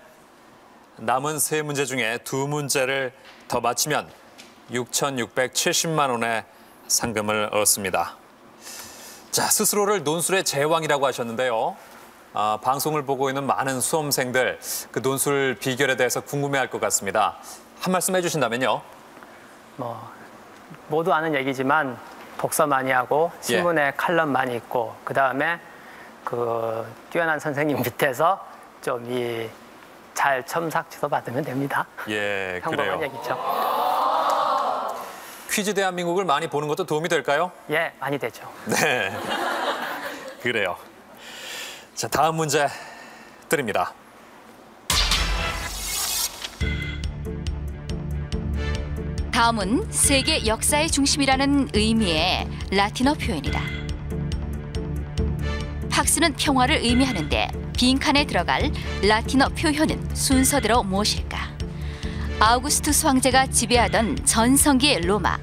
남은 세 문제 중에 두 문제를 더 맞히면 육천육백칠십만 원의 상금을 얻습니다. 자, 스스로를 논술의 제왕이라고 하셨는데요. 아, 방송을 보고 있는 많은 수험생들, 그 논술 비결에 대해서 궁금해할 것 같습니다. 한 말씀 해주신다면요. 뭐 모두 아는 얘기지만 독서 많이 하고 신문에 예. 칼럼 많이 읽고, 그 다음에 그 뛰어난 선생님 밑에서 좀 이 잘 첨삭지도 받으면 됩니다. 예, 평범한 그래요. 얘기죠. 퀴즈 대한민국을 많이 보는 것도 도움이 될까요? 예, 많이 되죠. 네, 그래요. 자, 다음 문제 드립니다. 다음은 세계 역사의 중심이라는 의미의 라틴어 표현이다. 팍스는 평화를 의미하는데 빈칸에 들어갈 라틴어 표현은 순서대로 무엇일까? 아우구스투스 황제가 지배하던 전성기의 로마,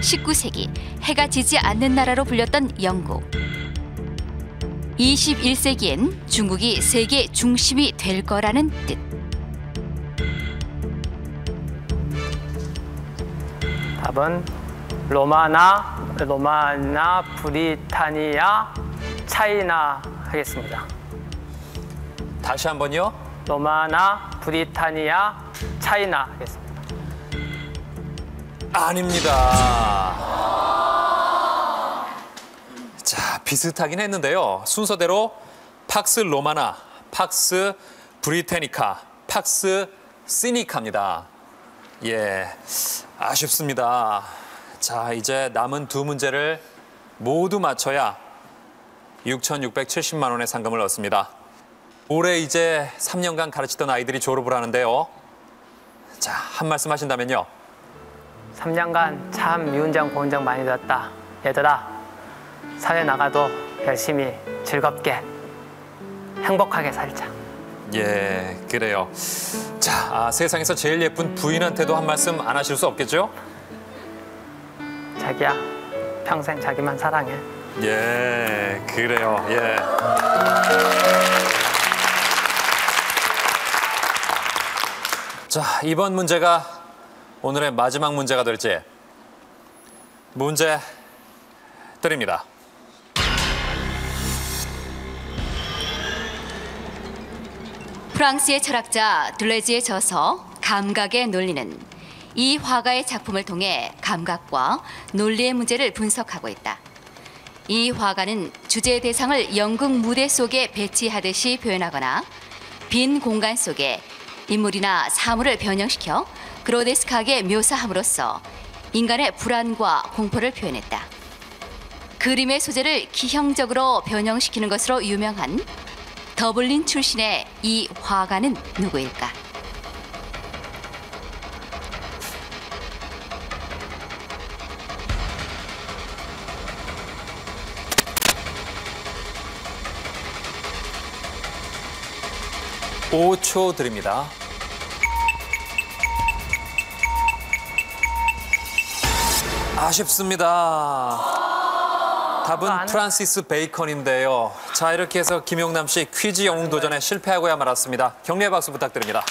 십구 세기 해가 지지 않는 나라로 불렸던 영국, 이십일 세기엔 중국이 세계 중심이 될 거라는 뜻. 답은 로마나, 로마나, 브리타니아, 차이나 하겠습니다. 다시 한 번요. 로마나, 브리타니아, 차이나 하겠습니다. 아닙니다. 자, 비슷하긴 했는데요. 순서대로 팍스 로마나, 팍스 브리테니카, 팍스 시니카입니다. 예, 아쉽습니다. 자, 이제 남은 두 문제를 모두 맞춰야 육천육백칠십만 원의 상금을 얻습니다. 올해 이제 삼 년간 가르치던 아이들이 졸업을 하는데요. 자, 한 말씀 하신다면요. 삼 년간 참 미운장 고운장 많이 들었다. 얘들아, 사회 나가도 열심히 즐겁게 행복하게 살자. 예, 그래요. 자, 아, 세상에서 제일 예쁜 부인한테도 한 말씀 안 하실 수 없겠죠? 자기야, 평생 자기만 사랑해. 예, 그래요. 예. 자, 이번 문제가 오늘의 마지막 문제가 될지 문제 드립니다. 프랑스의 철학자 둘레지의 저서 감각의 논리는 이 화가의 작품을 통해 감각과 논리의 문제를 분석하고 있다. 이 화가는 주제의 대상을 연극 무대 속에 배치하듯이 표현하거나 빈 공간 속에 인물이나 사물을 변형시켜 그로데스크하게 묘사함으로써 인간의 불안과 공포를 표현했다. 그림의 소재를 기형적으로 변형시키는 것으로 유명한 더블린 출신의 이 화가는 누구일까? 오 초 드립니다. 아쉽습니다. 답은 프란시스 베이컨인데요. 자, 이렇게 해서 김용남 씨 퀴즈 영웅 도전에 실패하고야 말았습니다. 격려의 박수 부탁드립니다.